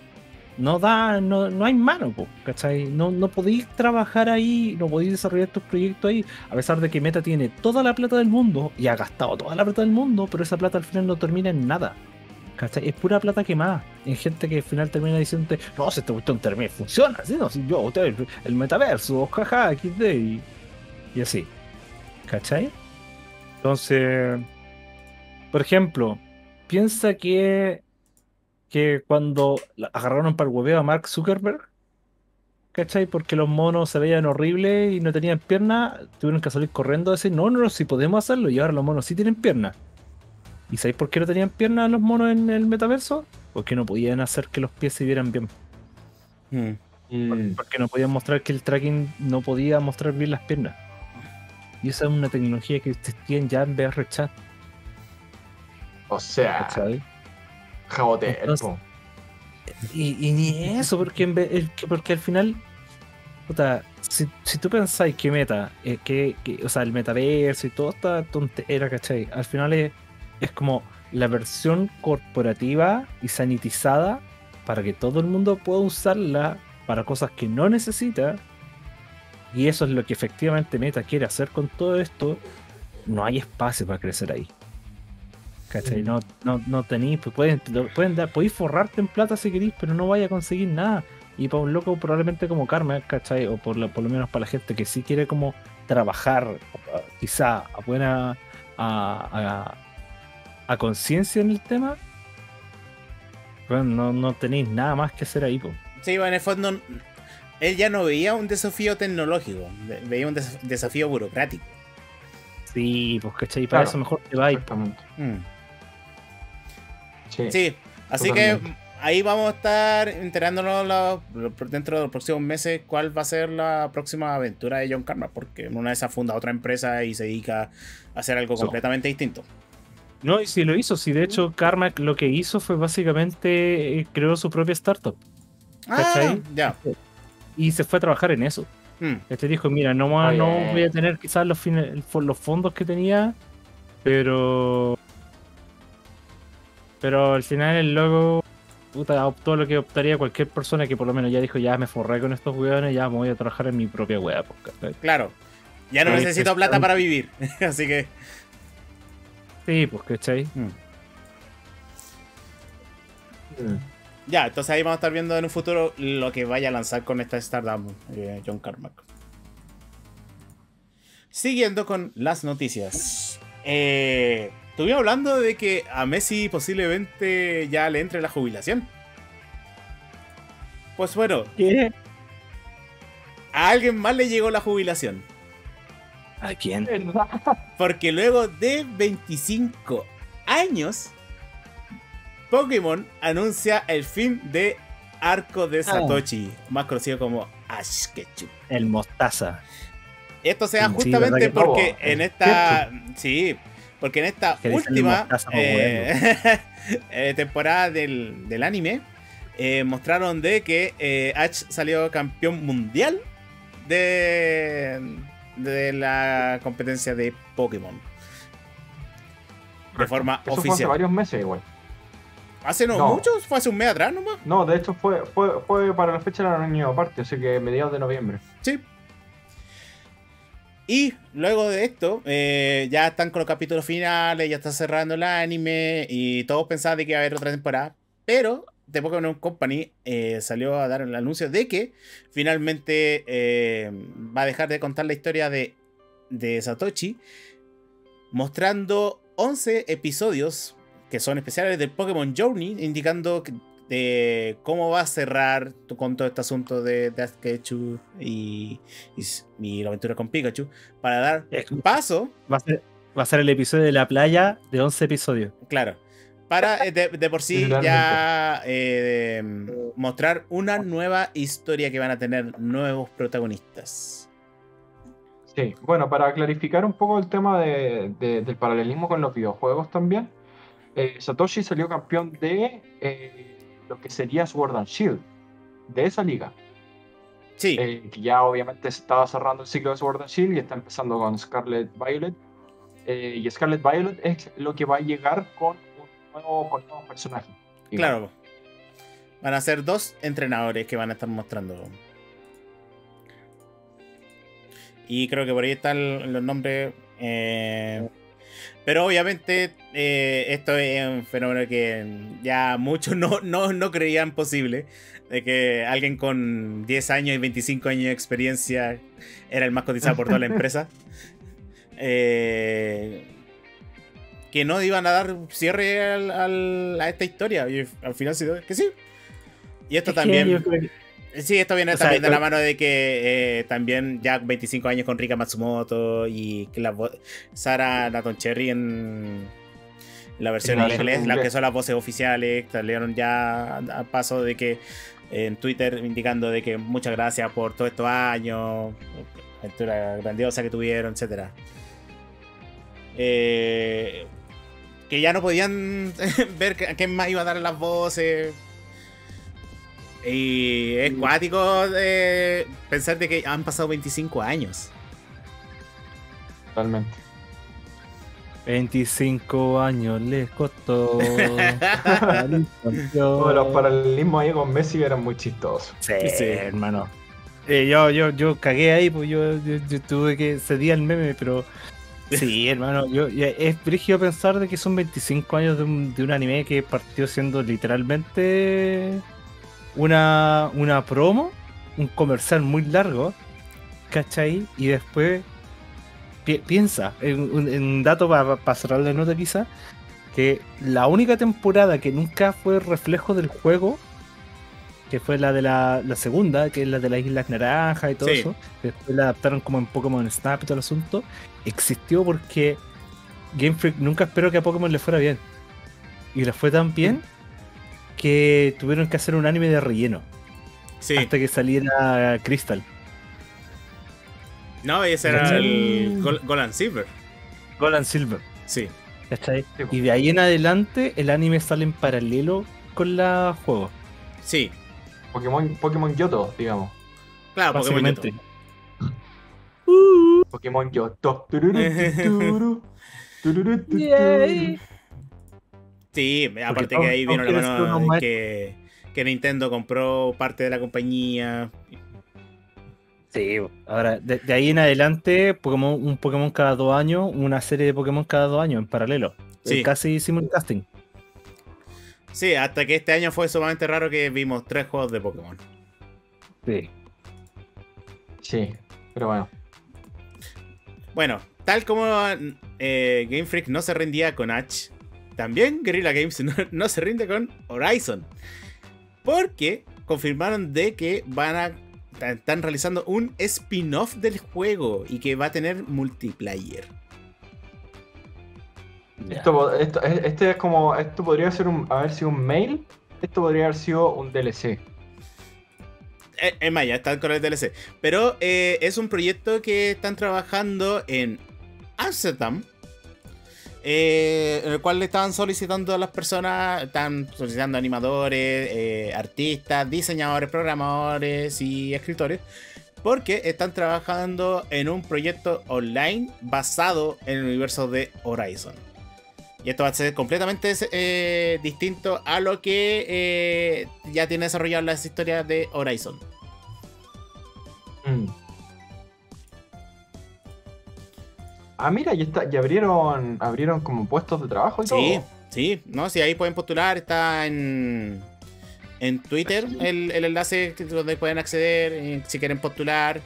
no da, no, no hay mano, ¿cachai? No, no podéis trabajar ahí, no podéis desarrollar tus proyectos ahí, a pesar de que Meta tiene toda la plata del mundo y ha gastado toda la plata del mundo, pero esa plata al final no termina en nada, ¿cachai? Es pura plata quemada, en gente que al final termina diciendo, no, si te gustó un término, funciona, ¿sí? No, si yo, usted, el metaverso, jaja, equis de, y, y así, ¿cachai? Entonces, por ejemplo, piensa que que cuando agarraron para el hueveo a Mark Zuckerberg, ¿cachai? Porque los monos se veían horribles y no tenían piernas, tuvieron que salir corriendo a decir, no, no, si podemos hacerlo, y ahora los monos sí tienen piernas. ¿Y sabéis por qué no tenían piernas los monos en el metaverso? Porque no podían hacer que los pies se vieran bien. Mm. Porque no podían mostrar que el tracking no podía mostrar bien las piernas. Y esa es una tecnología que ustedes tienen ya en V R Chat. O sea... ¿cachai? Jabote, entonces, y, y ni eso, porque, en vez, porque al final, puta, si, si tú pensáis que Meta, eh, que, que, o sea, el metaverso y toda esta tontera, ¿cachai? Al final es, es como la versión corporativa y sanitizada para que todo el mundo pueda usarla para cosas que no necesita, y eso es lo que efectivamente Meta quiere hacer con todo esto. No hay espacio para crecer ahí. ¿Cachai? No, no, no tenéis, pues pueden, pueden dar, podéis forrarte en plata si queréis, pero no vais a conseguir nada. Y para un loco probablemente como Karma, ¿cachai? O por lo, por lo menos para la gente que sí quiere como trabajar, quizá a buena a, a, a conciencia en el tema, bueno, no, no tenéis nada más que hacer ahí, po. Sí, bueno, en el fondo él ya no veía un desafío tecnológico, veía un desaf desafío burocrático. Sí, pues, ¿cachai? Para claro, eso mejor te vais. Sí, sí, así totalmente. Que ahí vamos a estar enterándonos la, dentro de los próximos meses cuál va a ser la próxima aventura de John Karma, porque una de esas funda otra empresa y se dedica a hacer algo completamente no. distinto. No, y si lo hizo, si de hecho Karma lo que hizo fue básicamente creó su propia startup. Ah, ya. Y se fue a trabajar en eso. Hmm. Este dijo, mira, no, más, no voy a tener quizás los, fines, los fondos que tenía, pero... Pero al final el loco, puta, optó lo que optaría cualquier persona que por lo menos ya dijo, ya me forré con estos hueones, ya me voy a trabajar en mi propia hueá. Claro, ya no sí, necesito plata para vivir, así que... Sí, pues, ¿cachai? Hmm. Hmm. Ya, entonces ahí vamos a estar viendo en un futuro lo que vaya a lanzar con esta startup, eh, John Carmack. Siguiendo con las noticias. Eh... Estuvimos hablando de que a Messi posiblemente ya le entre la jubilación. Pues bueno, ¿qué? A alguien más le llegó la jubilación. ¿A quién? Porque luego de veinticinco años, Pokémon anuncia el fin de Arco de Satoshi, ah. más conocido como Ash Ketchum. El mostaza. Esto se da justamente sí, porque en esta... Sí... Porque en esta última eh, eh, temporada del, del anime eh, mostraron de que eh, Ash salió campeón mundial de, de la competencia de Pokémon. De forma Eso oficial. Fue hace varios meses igual. ¿Hace no, no muchos? ¿Fue hace un mes atrás nomás? No, de hecho fue, fue, fue para la fecha de la año aparte, así que mediados de noviembre. Sí. Y luego de esto, eh, ya están con los capítulos finales, ya está cerrando el anime y todos pensaban de que iba a haber otra temporada. Pero The Pokémon Company eh, salió a dar el anuncio de que finalmente eh, va a dejar de contar la historia de, de Satoshi, mostrando once episodios que son especiales del Pokémon Journey, indicando que, de cómo va a cerrar con todo este asunto de Death Ketchup y, y, y la aventura con Pikachu, para dar paso. Va a ser, va a ser el episodio de la playa de once episodios. Claro, para de, de por sí ya eh, mostrar una nueva historia que van a tener nuevos protagonistas. Sí, bueno, para clarificar un poco el tema de, de, del paralelismo con los videojuegos también, eh, Satoshi salió campeón de eh, lo que sería Sword and Shield, de esa liga. Sí. Eh, que ya obviamente se estaba cerrando el ciclo de Sword and Shield y está empezando con Scarlet Violet. Eh, y Scarlet Violet es lo que va a llegar con un nuevo, con un nuevo personaje. Claro. Van a ser dos entrenadores que van a estar mostrando. Y creo que por ahí están los nombres. Eh, pero obviamente eh, esto es un fenómeno que ya muchos no, no, no creían posible. De que alguien con diez años y veinticinco años de experiencia era el más cotizado por toda la empresa. Eh, que no iban a dar cierre al, al, a esta historia. Y al final sí, que sí. Y esto también... Sí, esto viene o sea, también de la mano de que eh, también ya veinticinco años con Rika Matsumoto y que la Sara Nathan Cherry en la versión en inglés, las que son las voces oficiales, salieron ya a paso de que eh, en Twitter indicando de que muchas gracias por todos estos años, aventura grandiosa que tuvieron, etcétera. Eh, que ya no podían ver a quién más iba a dar las voces. Y es cuático de pensar de que han pasado veinticinco años. Totalmente. veinticinco años les costó. Todos los paralelismos ahí con Messi eran muy chistosos. Sí, sí, hermano. Eh, yo, yo, yo cagué ahí, pues yo, yo, yo tuve que cedí al meme, pero. Sí, hermano, yo, yo, es brígido pensar de que son veinticinco años de un, de un anime que partió siendo literalmente. Una, una promo, un comercial muy largo, ¿cachai? Y después pi piensa, en un, en un dato para pa cerrar la nota quizá, que la única temporada que nunca fue reflejo del juego, que fue la de la, la segunda, que es la de las Islas Naranjas y todo sí. eso, después la adaptaron como en Pokémon Snap y todo el asunto, existió porque Game Freak nunca esperó que a Pokémon le fuera bien. Y le fue tan bien... ¿Mm? Que tuvieron que hacer un anime de relleno. Sí. Hasta que saliera Crystal. No, ese era el Gold, Gold and Silver. Gold and Silver. Sí. ¿Cachai? Y de ahí en adelante el anime sale en paralelo con la juego. Sí. Pokémon, Pokémon Yoto, digamos. Claro, Pokémon Yoto. Uh. Pokémon Yoto. Sí, aparte que ahí vino la mano que, que Nintendo compró parte de la compañía. Sí, ahora, de, de ahí en adelante, Pokémon, un Pokémon cada dos años, una serie de Pokémon cada dos años en paralelo. Sí. Casi simulcasting. Sí, hasta que este año fue sumamente raro que vimos tres juegos de Pokémon. Sí. Sí, pero bueno. Bueno, tal como eh, Game Freak no se rendía con Ash, también Guerrilla Games no, no se rinde con Horizon, porque confirmaron de que van a están realizando un spin-off del juego y que va a tener multiplayer. Yeah. Esto, esto, este es como, esto podría ser un, haber sido un mail, esto podría haber sido un D L C. Es, es más, ya están con el D L C, pero eh, es un proyecto que están trabajando en Amsterdam. eh, en el cual le estaban solicitando a las personas, estaban solicitando animadores, eh, artistas, diseñadores, programadores y escritores, porque están trabajando en un proyecto online basado en el universo de Horizon. Y esto va a ser completamente eh, distinto a lo que eh, ya tiene desarrollado las historias de Horizon. Mm. Ah, mira, ya, está, ya abrieron abrieron como puestos de trabajo y sí, todo. Sí, sí, no, sí, ahí pueden postular, está en... en Twitter el, el enlace donde pueden acceder si quieren postular.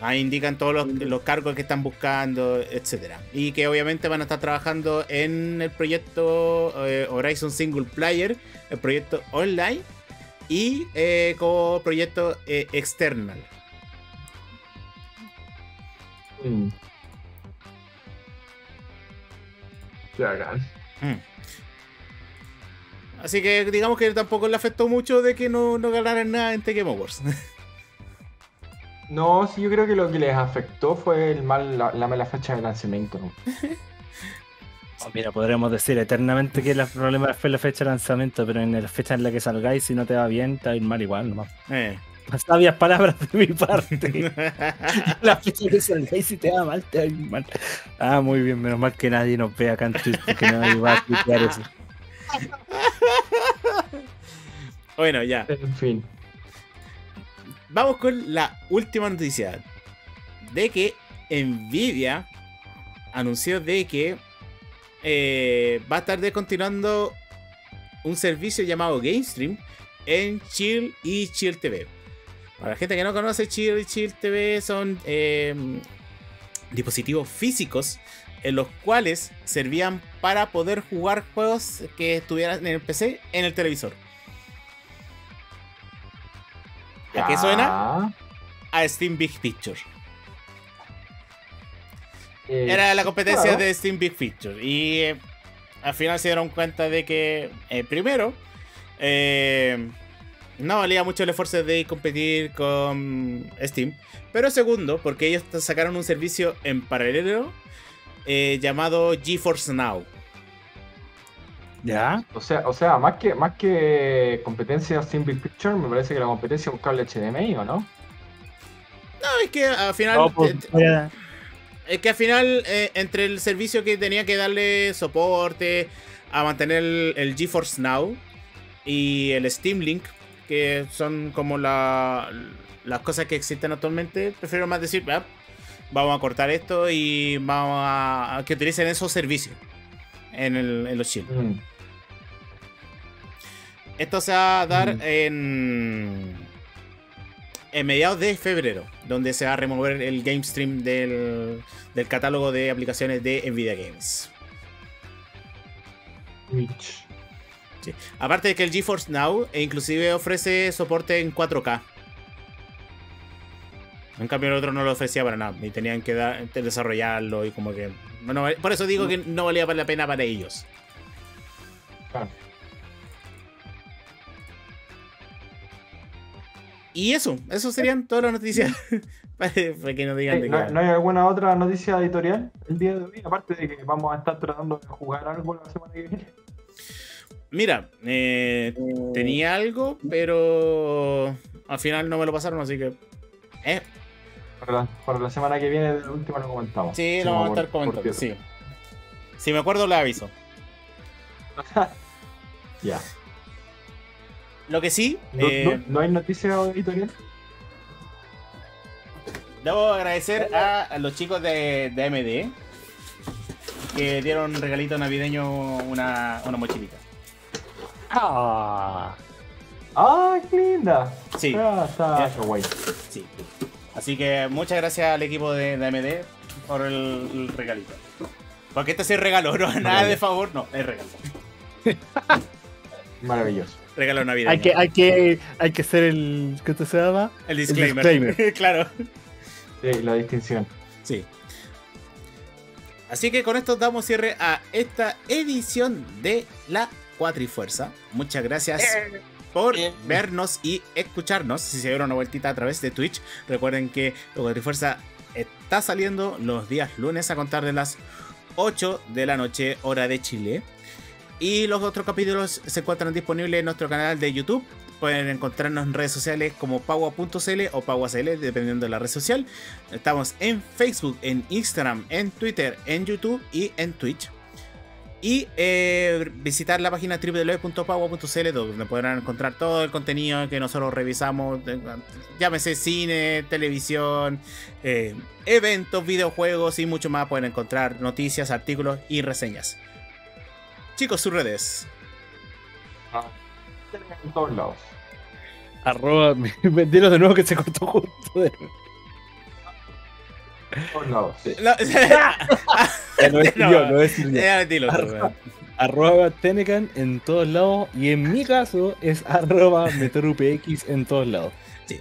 Ahí indican todos los, los cargos que están buscando, etcétera. Y que obviamente van a estar trabajando en el proyecto eh, Horizon Single Player, el proyecto online y eh, como proyecto eh, external. Mm. Mm. Así que digamos que tampoco le afectó mucho de que no, no ganaran nada en The Game Awards. No, sí, yo creo que lo que les afectó fue el mal, la, la mala fecha de lanzamiento. Oh, mira, podremos decir eternamente que el problema fue la fecha de lanzamiento, pero en la fecha en la que salgáis, si no te va bien, te va a ir mal igual nomás. Eh. Las sabias palabras de mi parte. La fecha que salgáis, si te va mal, te va a ir mal. Ah, muy bien, menos mal que nadie nos vea acá en Twitch, porque nadie va a explicar eso. Bueno, ya. En fin. Vamos con la última noticia. De que Nvidia anunció de que eh, va a estar descontinuando un servicio llamado GameStream en Chill y Chill T V. Para la gente que no conoce, Chill y Chill T V son eh, dispositivos físicos en los cuales servían para poder jugar juegos que estuvieran en el P C en el televisor. ¿A qué suena? A Steam Big Picture. Eh, Era la competencia claro. de Steam Big Picture. Y eh, al final se dieron cuenta de que, eh, primero, eh, no valía mucho el esfuerzo de competir con Steam. Pero segundo, porque ellos sacaron un servicio en paralelo eh, llamado GeForce Now. ¿Ya? O sea, o sea, más que más que competencia Steam Big Picture, me parece que la competencia es un cable H D M I, ¿o no? No, es que al final... No, pues, eh, es que al final, eh, entre el servicio que tenía que darle soporte a mantener el, el GeForce Now y el Steam Link, que son como la, las cosas que existen actualmente, prefiero más decir, ah, vamos a cortar esto y vamos a, a que utilicen esos servicios en, el, en los chill. Mm. Esto se va a dar mm. en, en mediados de febrero, donde se va a remover el Game Stream del, del catálogo de aplicaciones de Nvidia Games. Sí. Aparte de que el GeForce Now inclusive ofrece soporte en cuatro K. En cambio el otro no lo ofrecía para nada, y tenían que dar, desarrollarlo y como que... Bueno, por eso digo que no valía la pena para ellos. Ah. Y eso, eso serían todas las noticias. Para que nos digan sí, de no, ¿no hay alguna otra noticia editorial el día de hoy? Aparte de que vamos a estar tratando de jugar algo la semana que viene. Mira, eh, eh... tenía algo, pero al final no me lo pasaron, así que... Eh. Para, la, para la semana que viene, el último lo comentamos. Sí, lo vamos a estar comentando, sí. Si me acuerdo, le aviso. Ya. Yeah. Lo que sí... No, eh, no, ¿no hay noticias editorial? Debo agradecer a los chicos de, de A M D que dieron un regalito navideño, una, una mochilita. ¡Ah! ¡Ah, qué linda! Sí. Ah, está eh, guay. Sí. Así que muchas gracias al equipo de, de A M D por el, el regalito. Porque este sí es regalo, no nada de favor, no, es regalo. Maravilloso. Regalo navideño. Hay que, hay que, hay que hacer el... ¿Qué se llama? El disclaimer. El disclaimer. Claro. Sí, la distinción. Sí. Así que con esto damos cierre a esta edición de La Cuatrifuerza. Muchas gracias. Eh. por vernos y escucharnos. Si se dieron una vueltita a través de Twitch, recuerden que La Cuatrifuerza está saliendo los días lunes a contar de las ocho de la noche, hora de Chile. Y los otros capítulos se encuentran disponibles en nuestro canal de YouTube. Pueden encontrarnos en redes sociales como paua punto c l o paua punto c l, dependiendo de la red social. Estamos en Facebook, en Instagram, en Twitter, en YouTube y en Twitch. Y eh, visitar la página w w w punto paua punto c l, donde podrán encontrar todo el contenido que nosotros revisamos. Llámese cine, televisión, eh, eventos, videojuegos y mucho más. Pueden encontrar noticias, artículos y reseñas. Chicos, sus redes. Ah, en todos lados. Arroba, vendieron de nuevo que se cortó junto. De... En todos lados. Sí. No, no es yo, no es yo. Arroba, arroba Tenecan en todos lados. Y en mi caso es arroba meterupx en todos lados. Sí.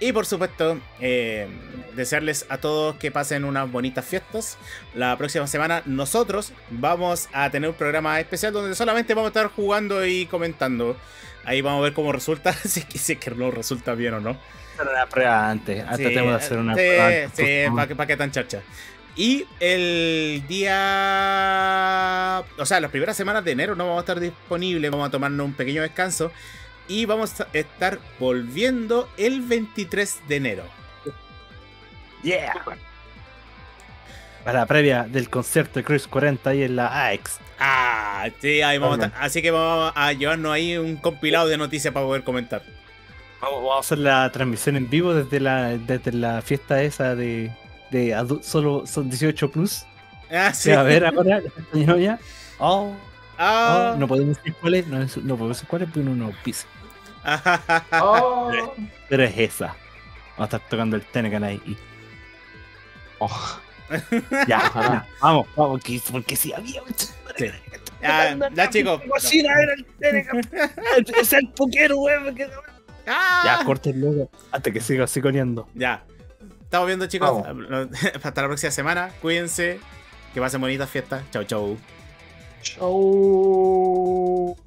Y por supuesto, eh, desearles a todos que pasen unas bonitas fiestas. La próxima semana nosotros vamos a tener un programa especial donde solamente vamos a estar jugando y comentando. Ahí vamos a ver cómo resulta, si es que, si es que no resulta bien o no. Una prueba antes, hasta sí, tenemos que hacer una sí, prueba. Sí, para que, pa que tan charcha. Y el día... O sea, las primeras semanas de enero no vamos a estar disponibles. Vamos a tomarnos un pequeño descanso. Y vamos a estar volviendo el veintitrés de enero. Yeah. Para la previa del concierto de Crisis cuarenta ahí en la A E X. Ah, sí, ahí vamos a estar. Así que vamos a llevarnos ahí un compilado de noticias para poder comentar. Vamos a hacer la transmisión en vivo desde la, desde la fiesta esa de, de adult, solo son dieciocho plus. Ah, sí. A ver ahora, ya. Oh, oh. Oh, no podemos decir cuáles, no, no podemos decir cuáles porque uno no pisa. Oh. Pero, pero es esa. Vamos a estar tocando el Tenecan ahí. Y... Oh. Ya, ya, vamos, vamos, que, porque si sí, había mucho. Sí. Ya, ya chicos. Era el Tenecan. Es el puquero, wey, porque... ¡Ah! Ya, corten luego hasta que siga así coneando. Ya. Estamos viendo, chicos. Vamos. Hasta la próxima semana. Cuídense. Que pasen bonitas fiestas. Chau, chau. Chau.